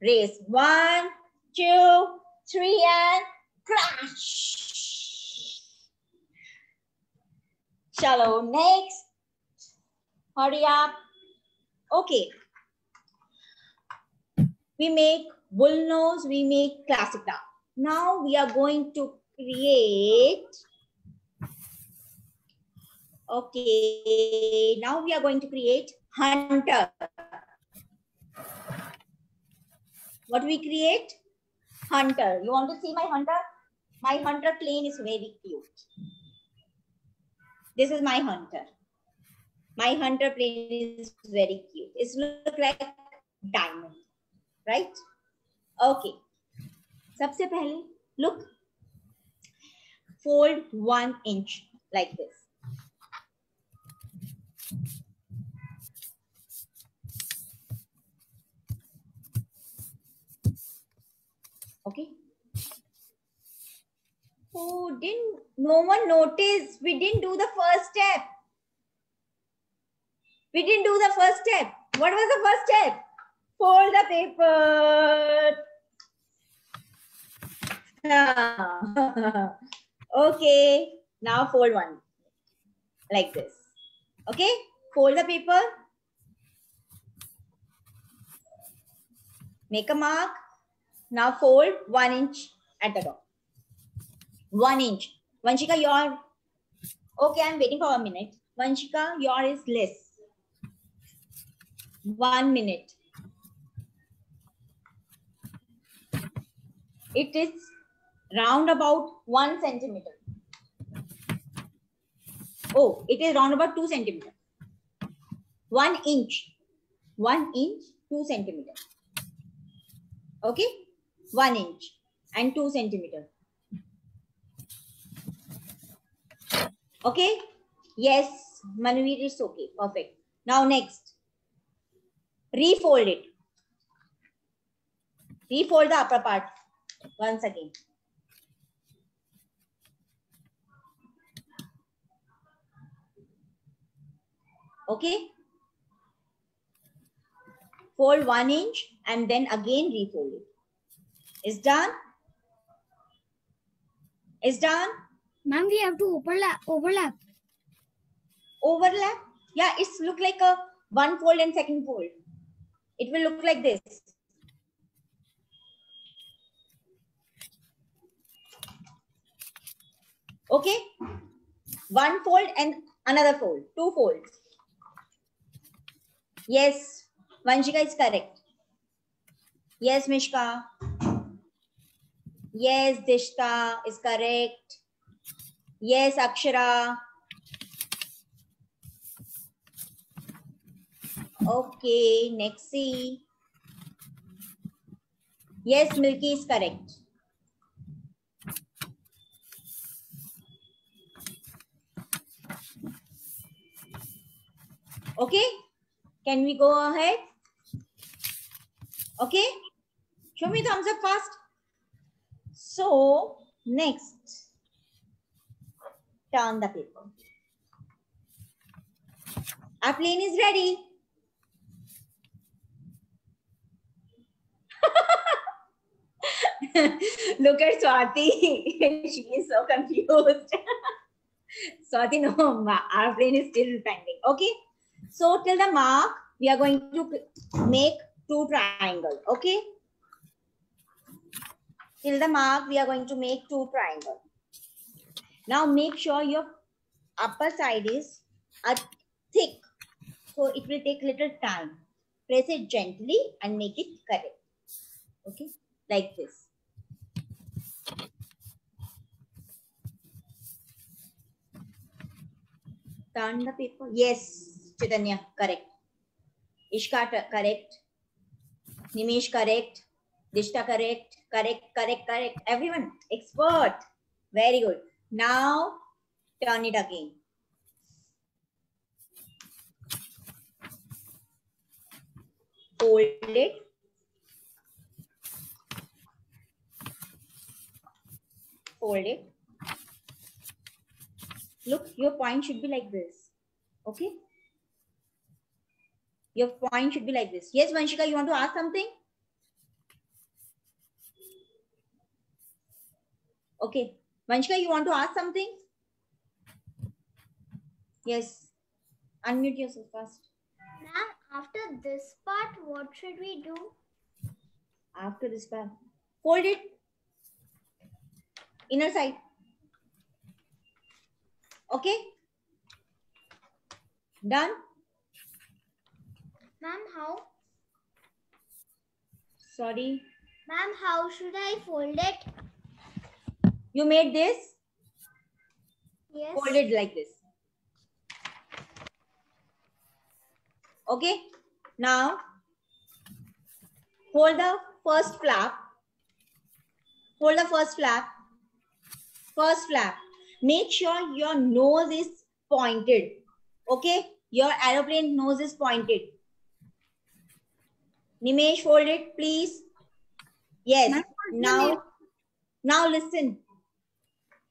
race. One, two, three, and crash. Chalo, next. Hurry up. Okay. We make bull nose, we make classic dart. Now we are going to create. Okay. Now we are going to create hunter. What we create? Hunter. You want to see my hunter? My hunter plane is very cute. This is my hunter. My hunter plane is very cute. It looks like diamond, right? Okay. Sabse pehle, look. Fold one inch like this. Okay. Oh, didn't no one notice? We didn't do the first step. We didn't do the first step. What was the first step? Fold the paper. Okay. Now fold one like this. Okay. Fold the paper. Make a mark. Now fold one inch at the top. One inch. Vanshika, your... Okay, I'm waiting for a minute. Vanshika, your is less. One minute. It is round about one centimeter. Oh, it is round about two centimeter. One inch. One inch, two centimeter. Okay? One inch and two centimeter. Okay. Yes, Manuvir is okay. Perfect. Now next, refold it. Refold the upper part once again. Okay. Fold one inch and then again refold it. Is done? Is done? Ma'am, we have to overlap. Overlap? Overlap? Yeah, it's look like a one fold and second fold. It will look like this. Okay? One fold and another fold. Two folds. Yes, Vanshika is correct. Yes, Mishka. Yes, Dishita is correct. Yes, Akshara. Okay, next see. Yes, Milky is correct. Okay, can we go ahead? Okay, show me thumbs up fast. So, next, turn the paper. Our plane is ready. Look at Swati. She is so confused. Swati, no, our plane is still pending. Okay. So, till the mark, we are going to make two triangles. Okay. Till the mark, we are going to make two triangles. Now make sure your upper side is thick. So it will take little time. press it gently and make it correct. Okay, like this. Turn the paper. Yes, Chaitanya, correct. Ishka, correct. Nimesh, correct. Dishita, correct. Correct, correct, correct. Everyone, expert. Very good. Now, turn it again. Hold it. Hold it. Look, your point should be like this. Okay? Your point should be like this. Yes, Vanshika, you want to ask something? Okay. Vanshika, you want to ask something? Yes. Unmute yourself first. Ma'am, after this part, what should we do? After this part, fold it. Inner side. Okay. Done. Ma'am, how? Sorry. Ma'am, how should I fold it? You made this? Yes. Fold it like this. Okay. Now, hold the first flap. Hold the first flap. First flap. Make sure your nose is pointed. Okay? Your aeroplane nose is pointed. Nimesh, fold it, please. Yes. Now, now listen.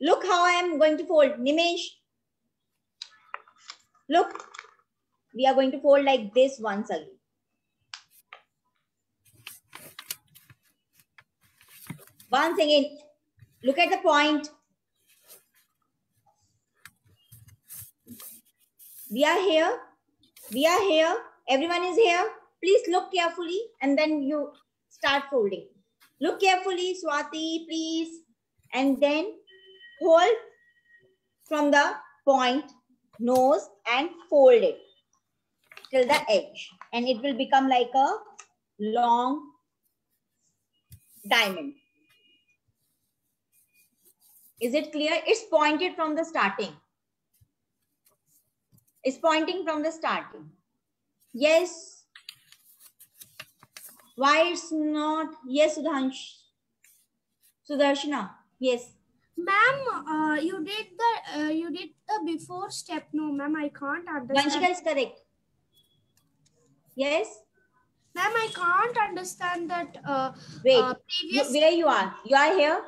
Look how I am going to fold. Nimesh, look. We are going to fold like this once again. Once again. Look at the point. We are here, we are here, everyone is here. Please look carefully and then you start folding. Look carefully, Swati, please. And then hold from the point, nose, and fold it till the edge. And it will become like a long diamond. Is it clear? It's pointed from the starting. Is pointing from the starting. Yes. Why it's not? Yes, Sudhansh. Sudarshana. Yes. Ma'am, uh, you did the uh, you did the before step. No, ma'am, I can't understand. Vanshika is correct. Yes. Ma'am, I can't understand that. Uh, Wait. Uh, previous where you are? You are here.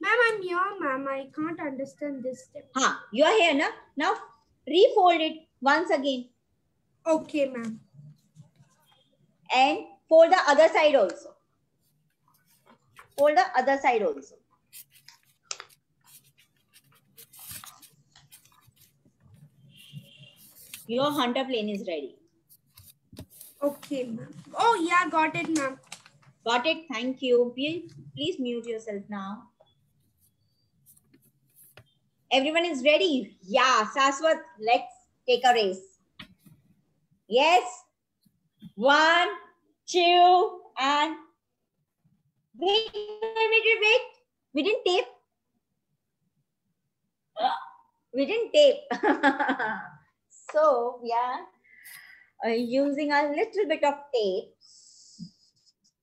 Ma'am, I'm here. Ma'am, I can't understand this step. Huh? You are here, na? Now. Refold it once again. Okay, ma'am. And fold the other side also. Fold the other side also. Your hunter plane is ready. Okay, ma'am. Oh, yeah, got it, ma'am. Got it. Thank you. Please, please mute yourself now. Everyone is ready. Yeah, Saswat, let's take a race. Yes. One, two, and wait, wait, wait, wait. We didn't tape. We didn't tape. So, yeah, uh, using a little bit of tape.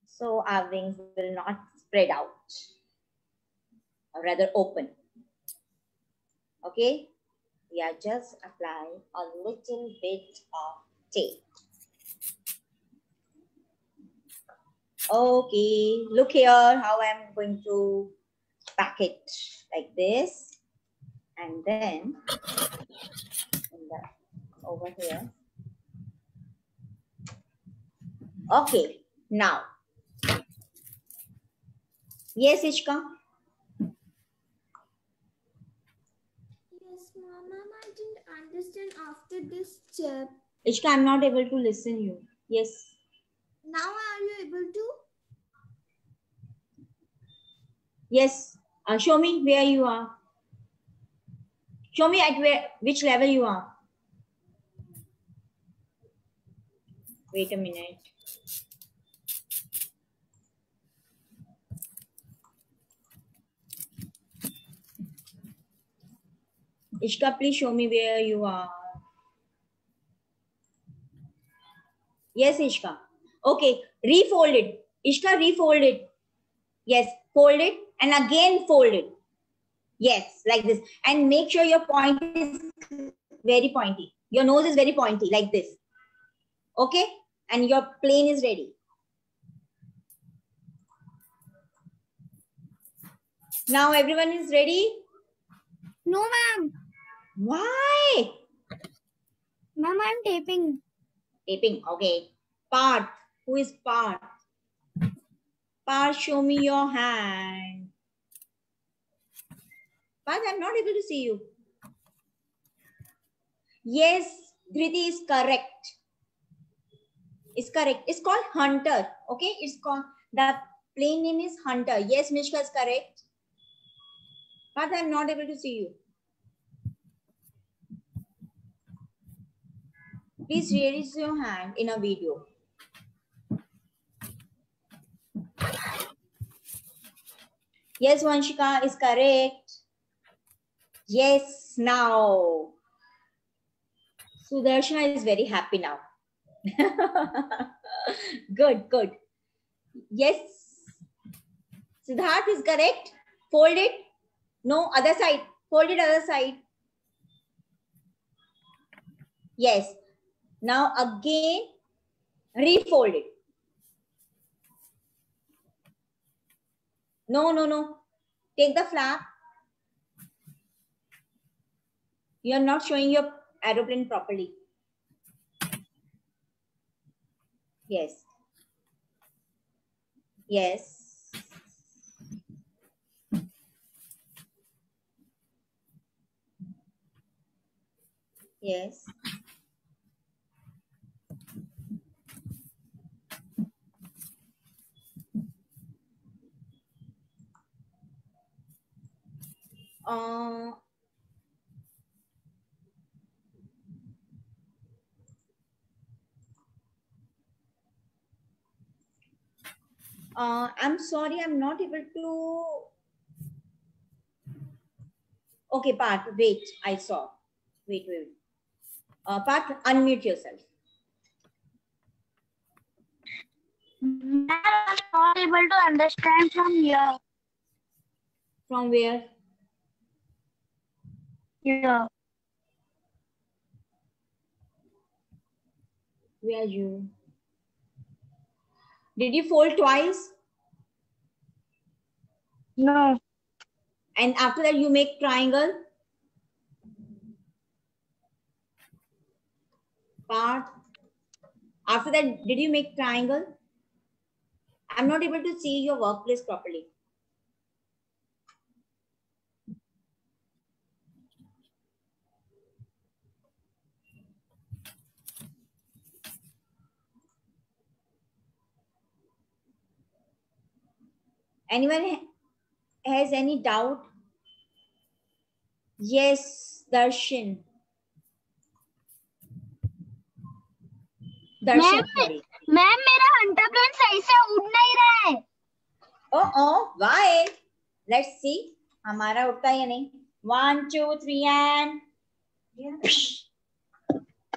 So our wings will not spread out, or rather open. Okay, we are just applying a little bit of tape. Okay, look here how I'm going to pack it like this. And then in the, over here. Okay, now. Yes, Ichka. I didn't understand after this step. Ishka, I'm not able to listen to you. Yes. Now are you able to? Yes. Uh, show me where you are. Show me at where, which level you are. Wait a minute. Ishka, please show me where you are. Yes, Ishka. Okay, refold it. Ishka, refold it. Yes, fold it and again fold it. Yes, like this. And make sure your point is very pointy. Your nose is very pointy, like this. Okay? And your plane is ready. Now everyone is ready? No, ma'am. Why? Ma'am, I'm taping. Taping, okay. Parth, who is Parth? Parth, show me your hand. Parth, I'm not able to see you. Yes, Dhriti is correct. It's correct. It's called hunter, okay? It's called, the plane name is hunter. Yes, Mishka is correct. Parth, I'm not able to see you. Please raise your hand in a video. Yes, Vanshika is correct. Yes, now. Sudarshana is very happy now. Good, good. Yes. Siddharth is correct. Fold it. No, other side. Fold it, other side. Yes. Now again, refold it. No, no, no. Take the flap. You're not showing your aeroplane properly. Yes. Yes. Yes. Uh, uh, I'm sorry, I'm not able to. Okay, Parth, wait, I saw. Wait, wait. Uh, Parth, unmute yourself. I'm not able to understand from here. From where? Yeah. Where are you? Did you fold twice? No. And after that you make triangle? Part. After that, did you make triangle? I'm not able to see your workplace properly. Anyone has any doubt? Yes, Darshan. Darshan. Ma'am, mera hunter plane sahi se ud nahi raha hai. Oh, oh, why? Let's see. Hamara udta ya nahi. One, two, three, and. Yeah.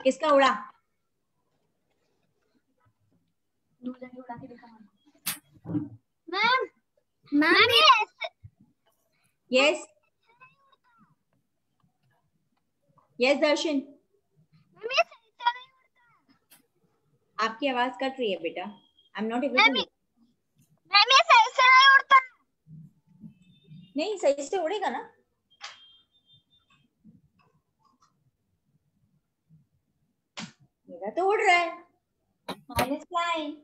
Kiska uda? Ma'am. Ma'am, yes. Yes. Yes, Darshan. आपकी आवाज cut रही है बेटा. I'm not able to. Ma'am ये सही से नहीं उड़ता. नहीं सही से उड़ेगा ना. मेरा तो उड़ रहा है. Mine is flying.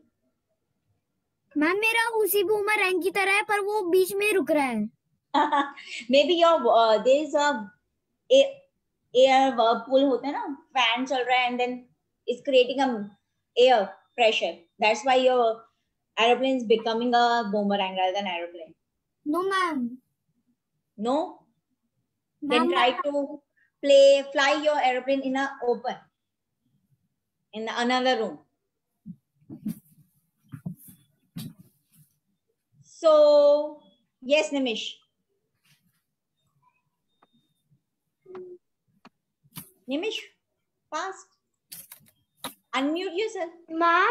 मैम मेरा उसी बूमरैंग की तरह है पर वो बीच में रुक रहा है. Maybe your uh, there is a air whirlpool होता है ना, फैन चल रहा है and then it's creating a air pressure. That's why your aeroplane is becoming a boomerang rather than aeroplane. No, ma'am. No. Ma'am, then try to play fly your aeroplane in a open in another room. So, yes, Nimish. Nimish, fast. Unmute yourself. Ma'am?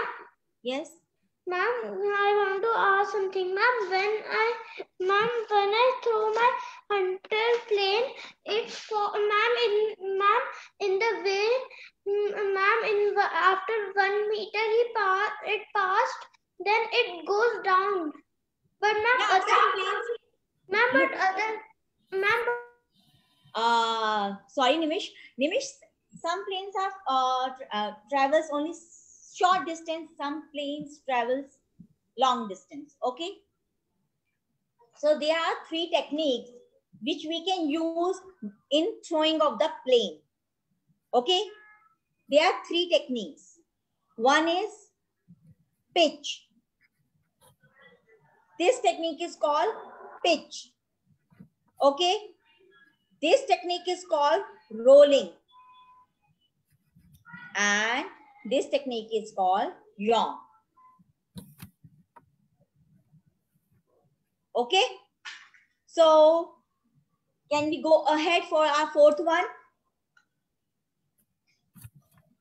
Yes? Ma'am, I want to ask something. Ma'am, when I, ma'am, when I throw my hunter plane, it fall, ma'am, in, ma'am, in the way, ma'am, in, after one meter, he pa it passed, then it goes down. But ma'am, no, other, ma'am, but other, ma'am, uh, sorry, Nimish, Nimish, some planes have, uh, tra uh, travels only short distance, some planes travels long distance, okay? So there are three techniques which we can use in throwing of the plane, okay? There are three techniques. One is pitch. This technique is called pitch, okay? This technique is called rolling. And this technique is called yaw. Okay. So, can we go ahead for our fourth one?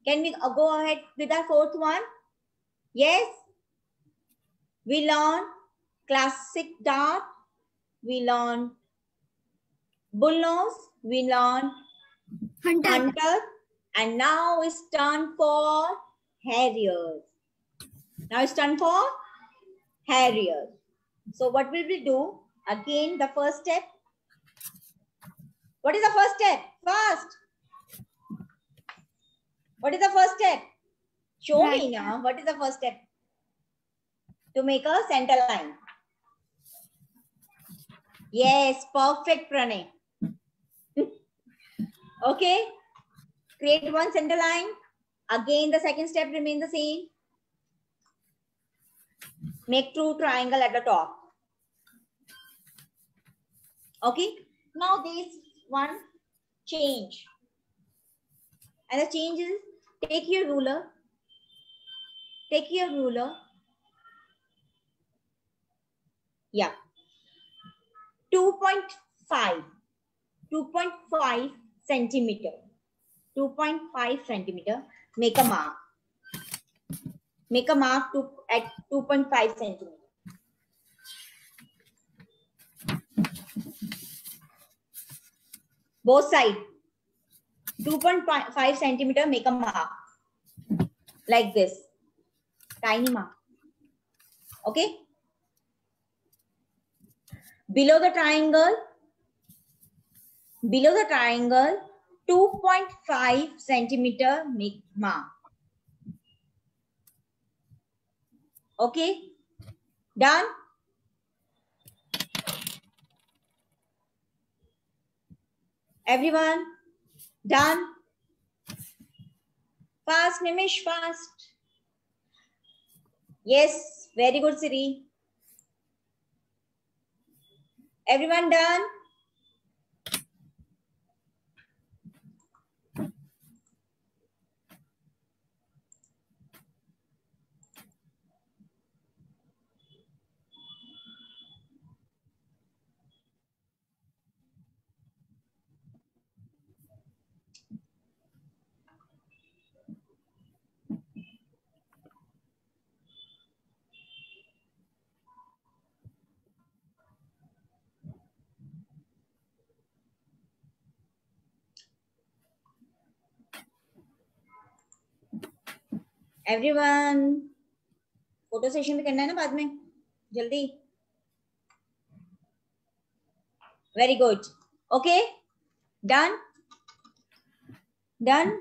Can we go ahead with our fourth one? Yes. We learn classic dart. We learn bull nose. We learn hunter. hunter. And now it's turn for harriers. Now it's turn for harriers. So what will we do? Again, the first step. What is the first step? First. What is the first step? Show right. me now. What is the first step? To make a center line. Yes, perfect, Pranay. Okay. Create one center line. Again, the second step remains the same. Make two triangle at the top. Okay. Now this one change. And the change is take your ruler. Take your ruler. Yeah. two point five. two point five centimeter. two point five centimeter, make a mark. Make a mark to, at two point five centimeter. Both sides, two point five centimeter, make a mark. Like this, tiny mark, okay? Below the triangle, below the triangle, two point five centimeter, make mark. Okay, done. Everyone, done. Fast, Nimish, fast. Yes, very good, Siri. Everyone done. Everyone photo session भी करना है ना बाद में जल्दी very good okay done done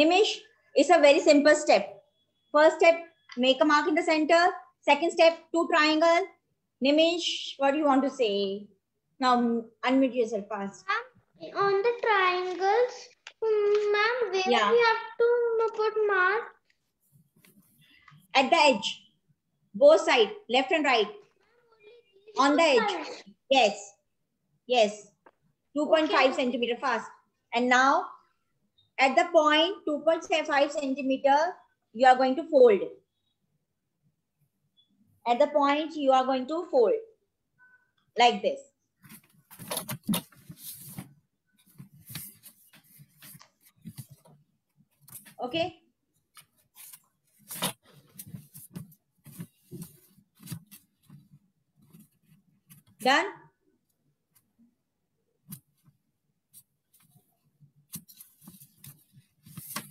Nimish it's a very simple step first step make a mark in the centre second step two triangle Nimish what you want to say now unmute yourself fast on the triangles Ma'am, where yeah. we have to put mark? At the edge. Both sides, left and right. On the edge. Yes. Yes. two point five okay. centimeter fast. And now, at the point, two point five centimeter, you are going to fold. At the point, you are going to fold like this. Okay. Done.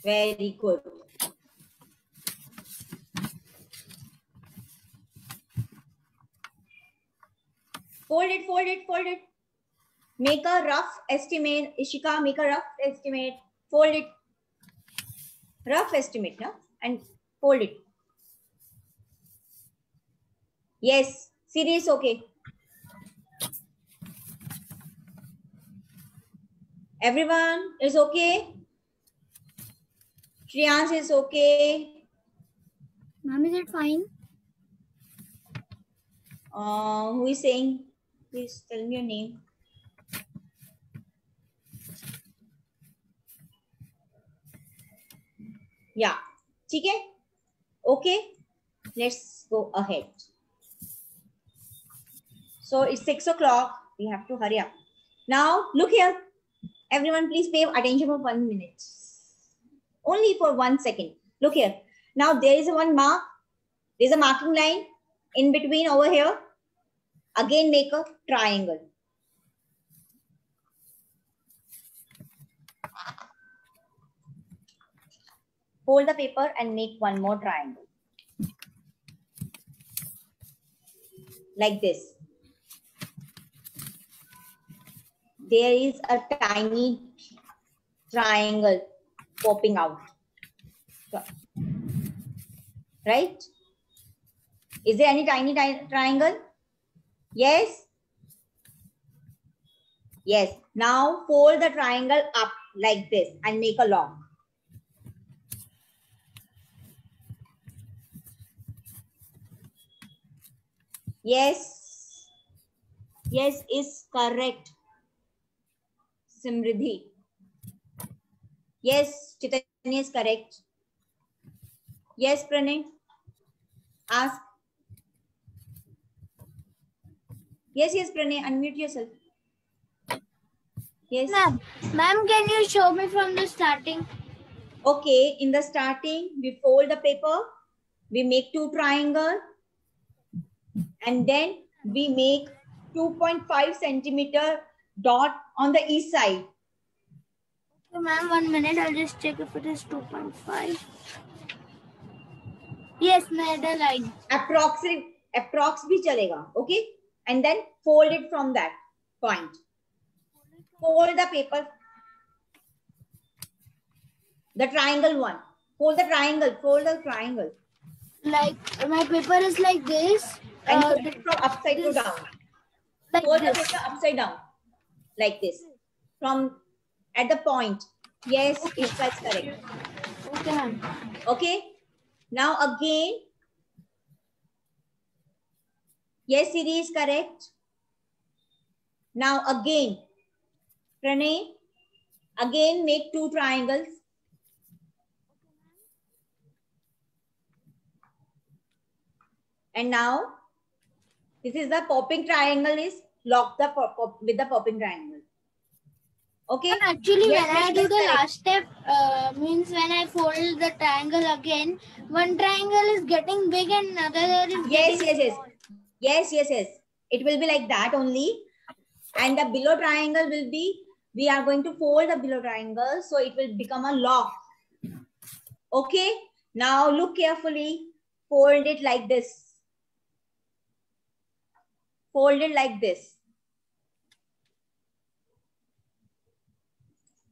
Very good. Fold it, fold it, fold it. Make a rough estimate. Ishika, make a rough estimate. Fold it. Rough estimate, no? And fold it. Yes. Siri is okay. Everyone is okay. Riyansh is okay. Mom, is it fine? Uh, who is saying? Please tell me your name. Yeah. Okay. Okay. Let's go ahead. So it's six o'clock. We have to hurry up. Now look here. Everyone, please pay attention for one minute. Only for one second. Look here. Now there is one mark. There's a marking line in between over here. Again, make a triangle. Fold the paper and make one more triangle. Like this. There is a tiny triangle popping out. Right? Is there any tiny tri- triangle? Yes? Yes. Now fold the triangle up like this and make a lock. Yes. Yes is correct. Simriddhi. Yes, Chaitanya is correct. Yes, Pranay. Ask. Yes, yes, Pranay. Unmute yourself. Yes. Ma'am, ma'am, can you show me from the starting? Okay, in the starting, we fold the paper. We make two triangles. And then we make two point five centimeter dot on the east side. Okay, ma'am, one minute. I'll just check if it is two point five. Yes, neither line. Approximate, approx bhi chalega. Okay. And then fold it from that point. Fold the paper. The triangle one. Fold the triangle. Fold the triangle. Like my paper is like this. And uh, fold it from upside this, to down. Like fold this. The paper upside down. Like this. From at the point. Yes, okay. It's that's correct. Okay. Okay. Now again. Yes, Siri is correct. Now again. Pranay. Again make two triangles. And now. This is the popping triangle is locked the pop, pop, with the popping triangle. Okay. But actually, yes, when I do the correct. Last step, uh, means when I fold the triangle again, one triangle is getting big and another is yes, getting yes, yes, small. Yes, yes, yes. It will be like that only. And the below triangle will be, we are going to fold the below triangle. So it will become a lock. Okay. Now look carefully. Fold it like this. Fold it like this.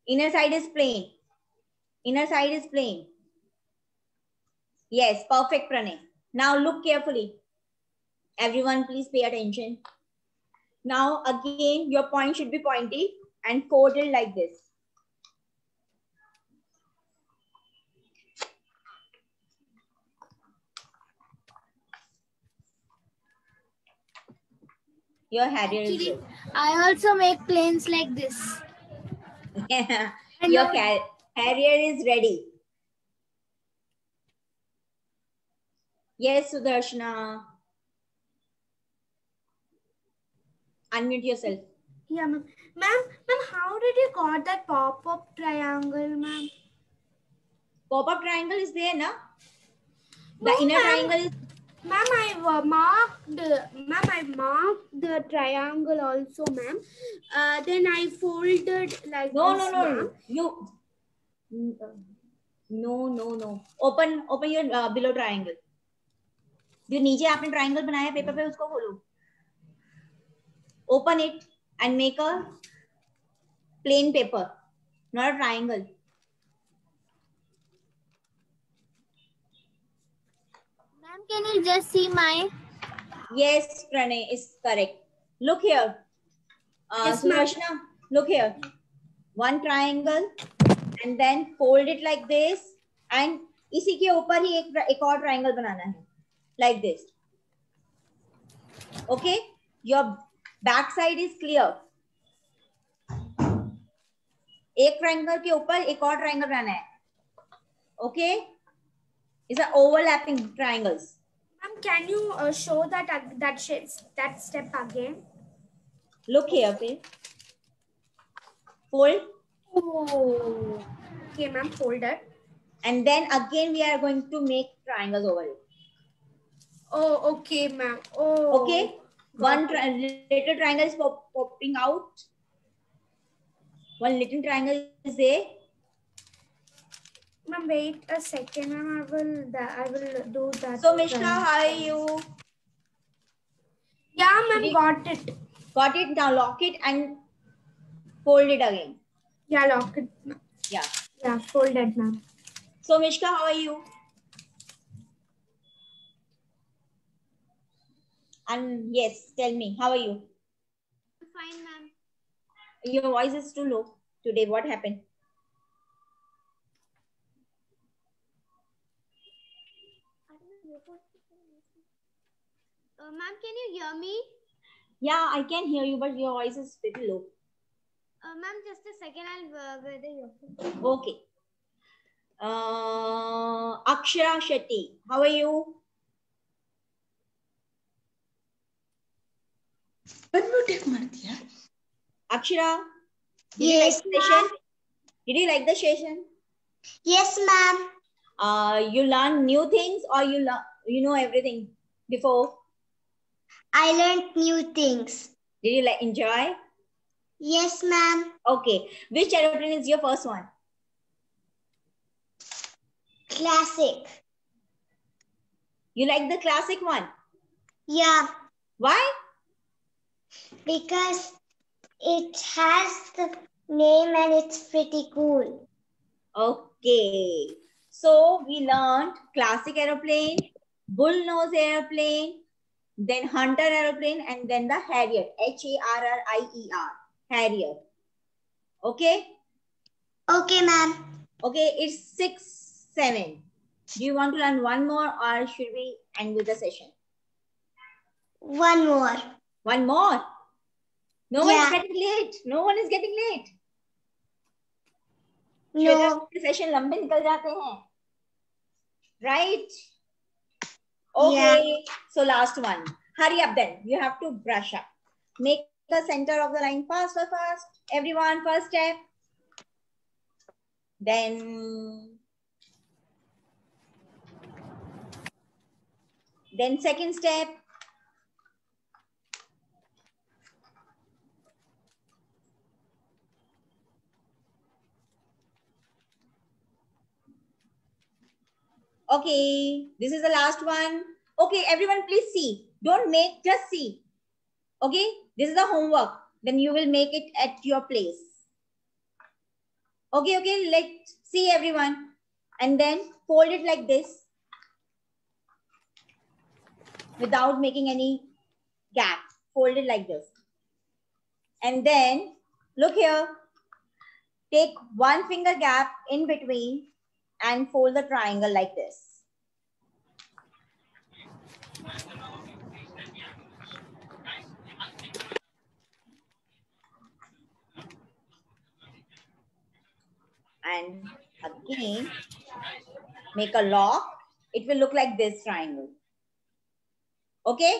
Inner side is plain. Inner side is plain. Yes, perfect, Pranay. Now look carefully. Everyone, please pay attention. Now again, your point should be pointy and fold it like this. Your harrier is good. I also make planes like this. Yeah. Your harrier is ready. Yes, Sudarshana. Unmute yourself. Yeah, ma'am. Ma'am, ma'am, how did you got that pop-up triangle, ma'am? Pop-up triangle is there, na? The no, inner triangle is... Ma'am, I marked, ma'am, I marked the triangle also, ma'am. Uh, then I folded like no, this, No, no, no, you, no, no, no. Open, open your uh, below triangle. जो नीचे आपने triangle बनाया paper पे उसको खोलो. Open it and make a plain paper, not a triangle. Can you just see my? Yes, Pranay is correct. Look here. Uh, yes, Sudarshana, look here. One triangle and then fold it like this and इसी के ऊपर ही एक एक और triangle बनाना है, like this. Okay, your back side is clear. एक triangle के ऊपर एक और triangle बनाना है. Okay. Is an overlapping triangles. Ma'am, can you uh, show that uh, that shapes that step again? Look here, okay. Fold. Oh. Okay, ma'am, fold it. And then again, we are going to make triangles over it. Oh, okay, ma'am. Oh. Okay. One tri little triangle is pop popping out. One little triangle is there. Ma'am, wait a second, ma'am. I will, I will do that. So, Mishka, how are you? Yeah, ma'am, got it. Got it. Now lock it and fold it again. Yeah, lock it. Yeah. Yeah, fold it, ma'am. So, Mishka, how are you? And um, yes, tell me, how are you? I'm fine, ma'am. Your voice is too low today. What happened? Uh, Ma'am, can you hear me? Yeah, I can hear you, but your voice is pretty low. Uh, Ma'am, just a second, I'll uh, go there. Okay. Uh, Akshara Shetty, how are you? Akshara, did yes, you like the session? Did you like the session? Yes, ma'am. Uh, you learn new things or you learn, you know everything before? I learned new things. Did you like enjoy? Yes, ma'am. Okay. Which aeroplane is your first one? Classic. You like the classic one? Yeah. Why? Because it has the name and it's pretty cool. Okay. So we learned classic aeroplane, bull nose aeroplane, then hunter aeroplane, and then the harrier, H A R R I E R, harrier. Okay? Okay, ma'am. Okay, it's six, seven. Do you want to learn one more or should we end with the session? One more. One more? No yeah. one is getting late. No one is getting late. No. Session lambe nikal jate hain. Right? Okay. Yeah. So last one. Hurry up then. You have to brush up. Make the center of the line faster, fast. Everyone, first step. Then, then second step. Okay, this is the last one. Okay, everyone, please see. Don't make, just see. Okay, this is the homework. Then you will make it at your place. Okay, okay, let's see everyone. And then fold it like this without making any gap. Fold it like this. And then look here. Take one finger gap in between and fold the triangle like this. And again, make a lock. It will look like this triangle. Okay?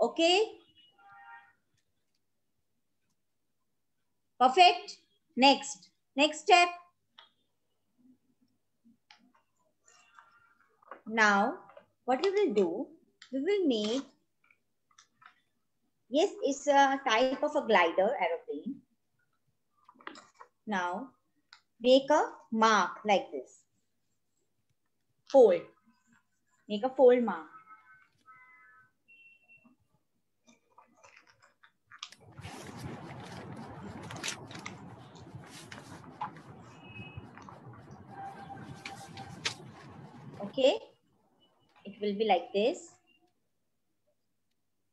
Okay? Perfect. Next. Next step. Now, what we will do, we will need, yes, it's a type of a glider aeroplane. Now, make a mark like this. Fold. Make a fold mark. Okay. It will be like this.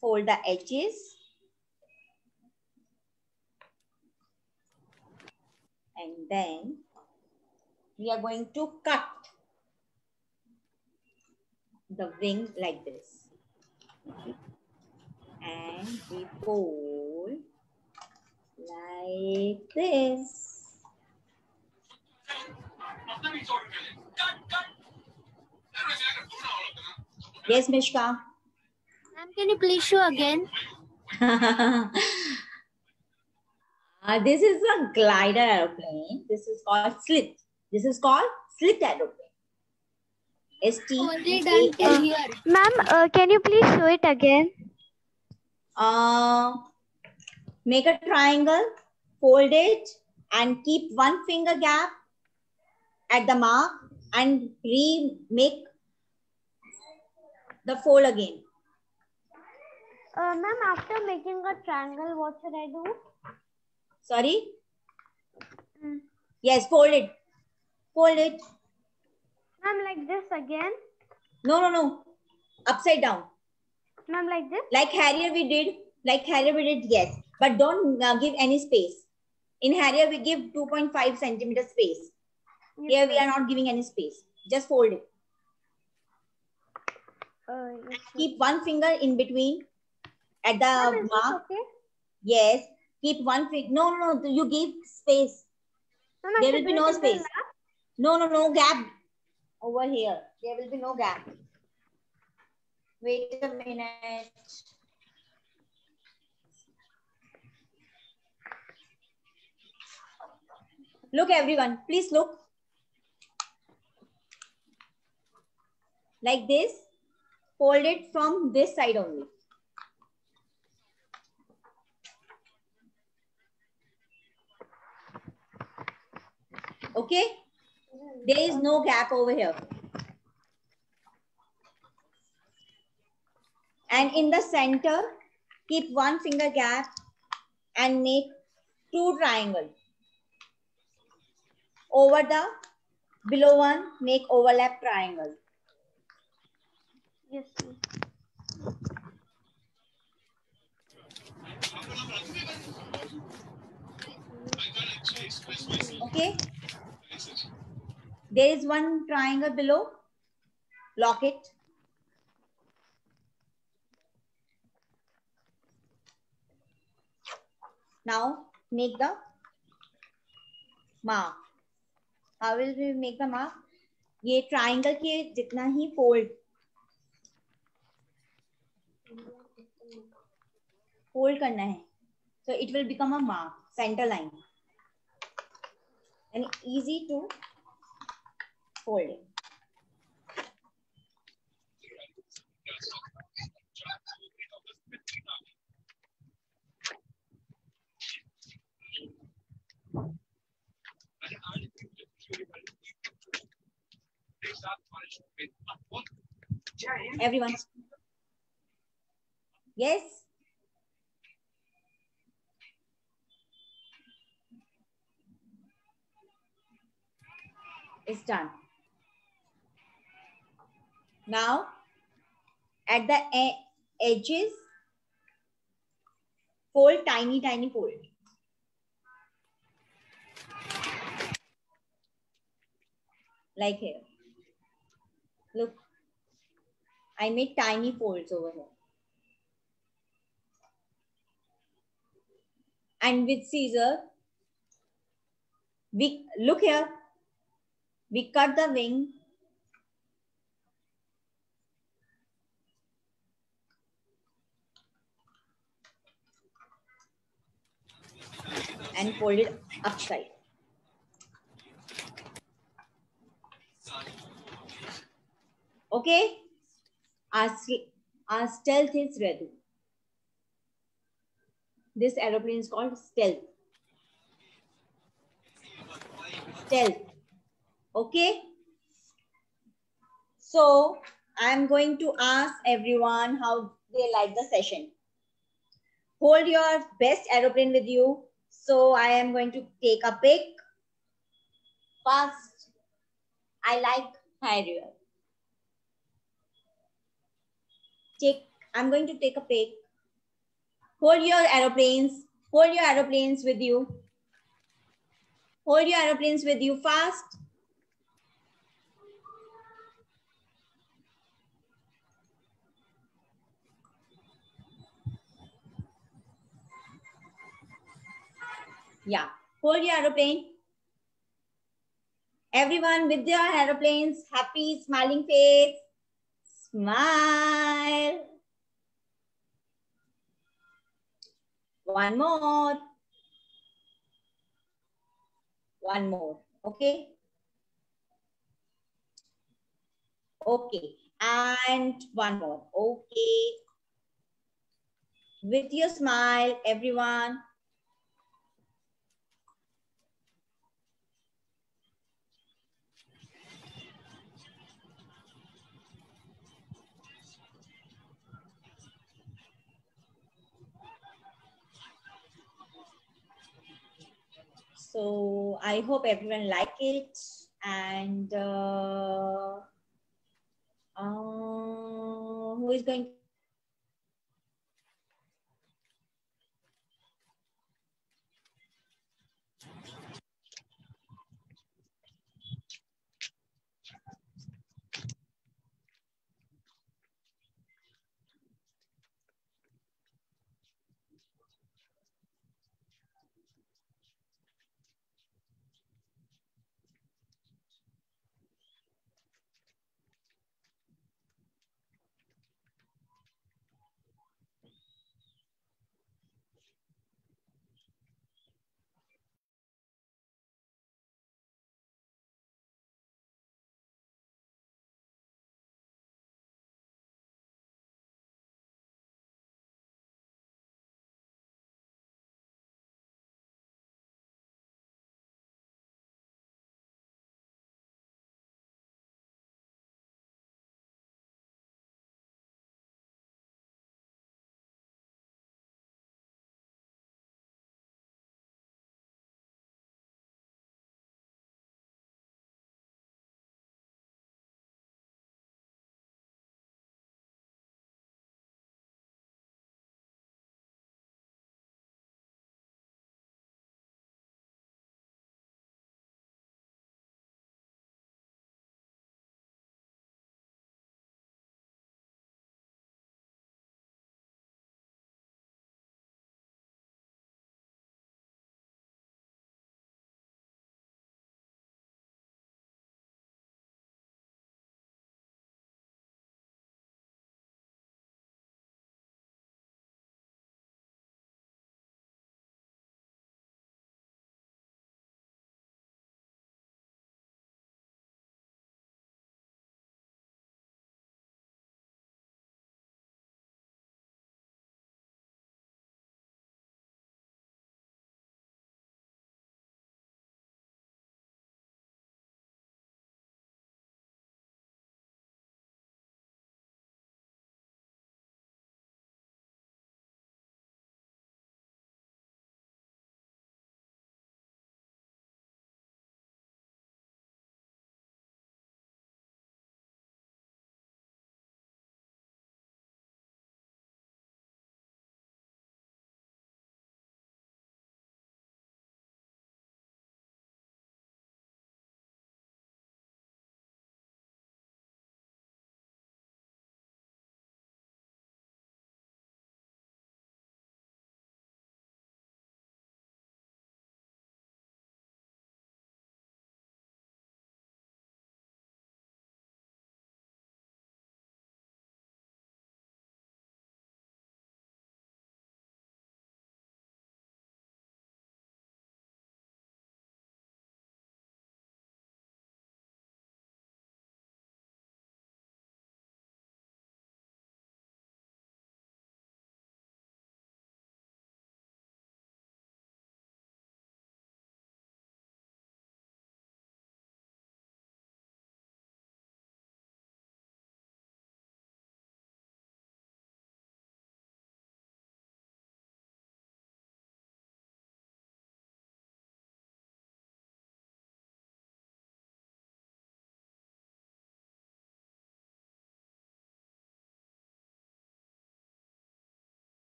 Fold the edges and then we are going to cut the wing like this and we fold like this. Yes, Mishka. Ma'am, can you please show again? uh, this is a glider aeroplane. This is called slit. This is called slit aeroplane. S T E L T. Ma'am, uh, can you please show it again? Uh, make a triangle, fold it, and keep one finger gap at the mark and remake the fold again. Uh, Ma'am, after making a triangle, what should I do? Sorry? Mm. Yes, fold it. Fold it. Ma'am, like this again? No, no, no. Upside down. Ma'am, like this? Like Harrier we did. Like Harrier we did, yes. But don't uh, give any space. In Harrier, we give two point five centimeter space. Yes. Here, we are not giving any space. Just fold it. Uh, yes, keep one finger in between at the ma'am, mark. Okay? Yes. Keep one finger. No, no, no. You give space. Ma'am, there will be no space. No, no, no gap over here. There will be no gap. Wait a minute. Look, everyone. Please look. Like this. Fold it from this side only. Okay? There is no gap over here. And in the center, keep one finger gap and make two triangles. Over the below one, make overlap triangle. Yes. Okay. There is one triangle below. Lock it. Now make the mark. How will we make the mark? ये triangle के जितना ही fold fold करना है, so it will become a mark, center line, and easy to fold it. Everyone. Yes. It's done. Now, at the e- edges, fold tiny, tiny fold. Like here. Look, I made tiny folds over here. And with scissors, We look here. We cut the wing. And fold it upside. Okay? Our, our stealth is ready. This aeroplane is called stealth. Stealth. Okay? So, I'm going to ask everyone how they like the session. Hold your best aeroplane with you. So I am going to take a pick. First, I like Harrier. Take, I'm going to take a pick. Hold your aeroplanes. Hold your aeroplanes with you. Hold your aeroplanes with you fast. Yeah, hold your aeroplane. Everyone with their aeroplanes, happy, smiling face. Smile. One more. One more, okay? Okay, and one more, okay. With your smile, everyone. So I hope everyone like it, and uh, uh, who is going to?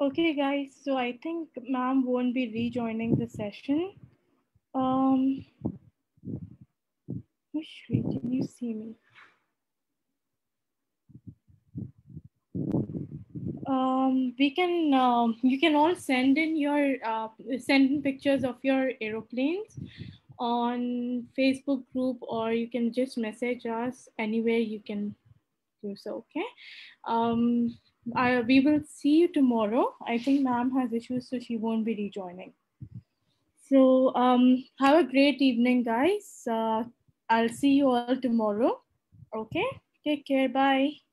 Okay, guys. So I think ma'am won't be rejoining the session. Um, Mishri, can you see me? Um, we can. Uh, you can all send in your uh, send in pictures of your aeroplanes on Facebook group, or you can just message us anywhere you can do so. Okay. Um, I, we will see you tomorrow. I think ma'am has issues, so she won't be rejoining. So um, have a great evening, guys. Uh, I'll see you all tomorrow. Okay. Take care. Bye.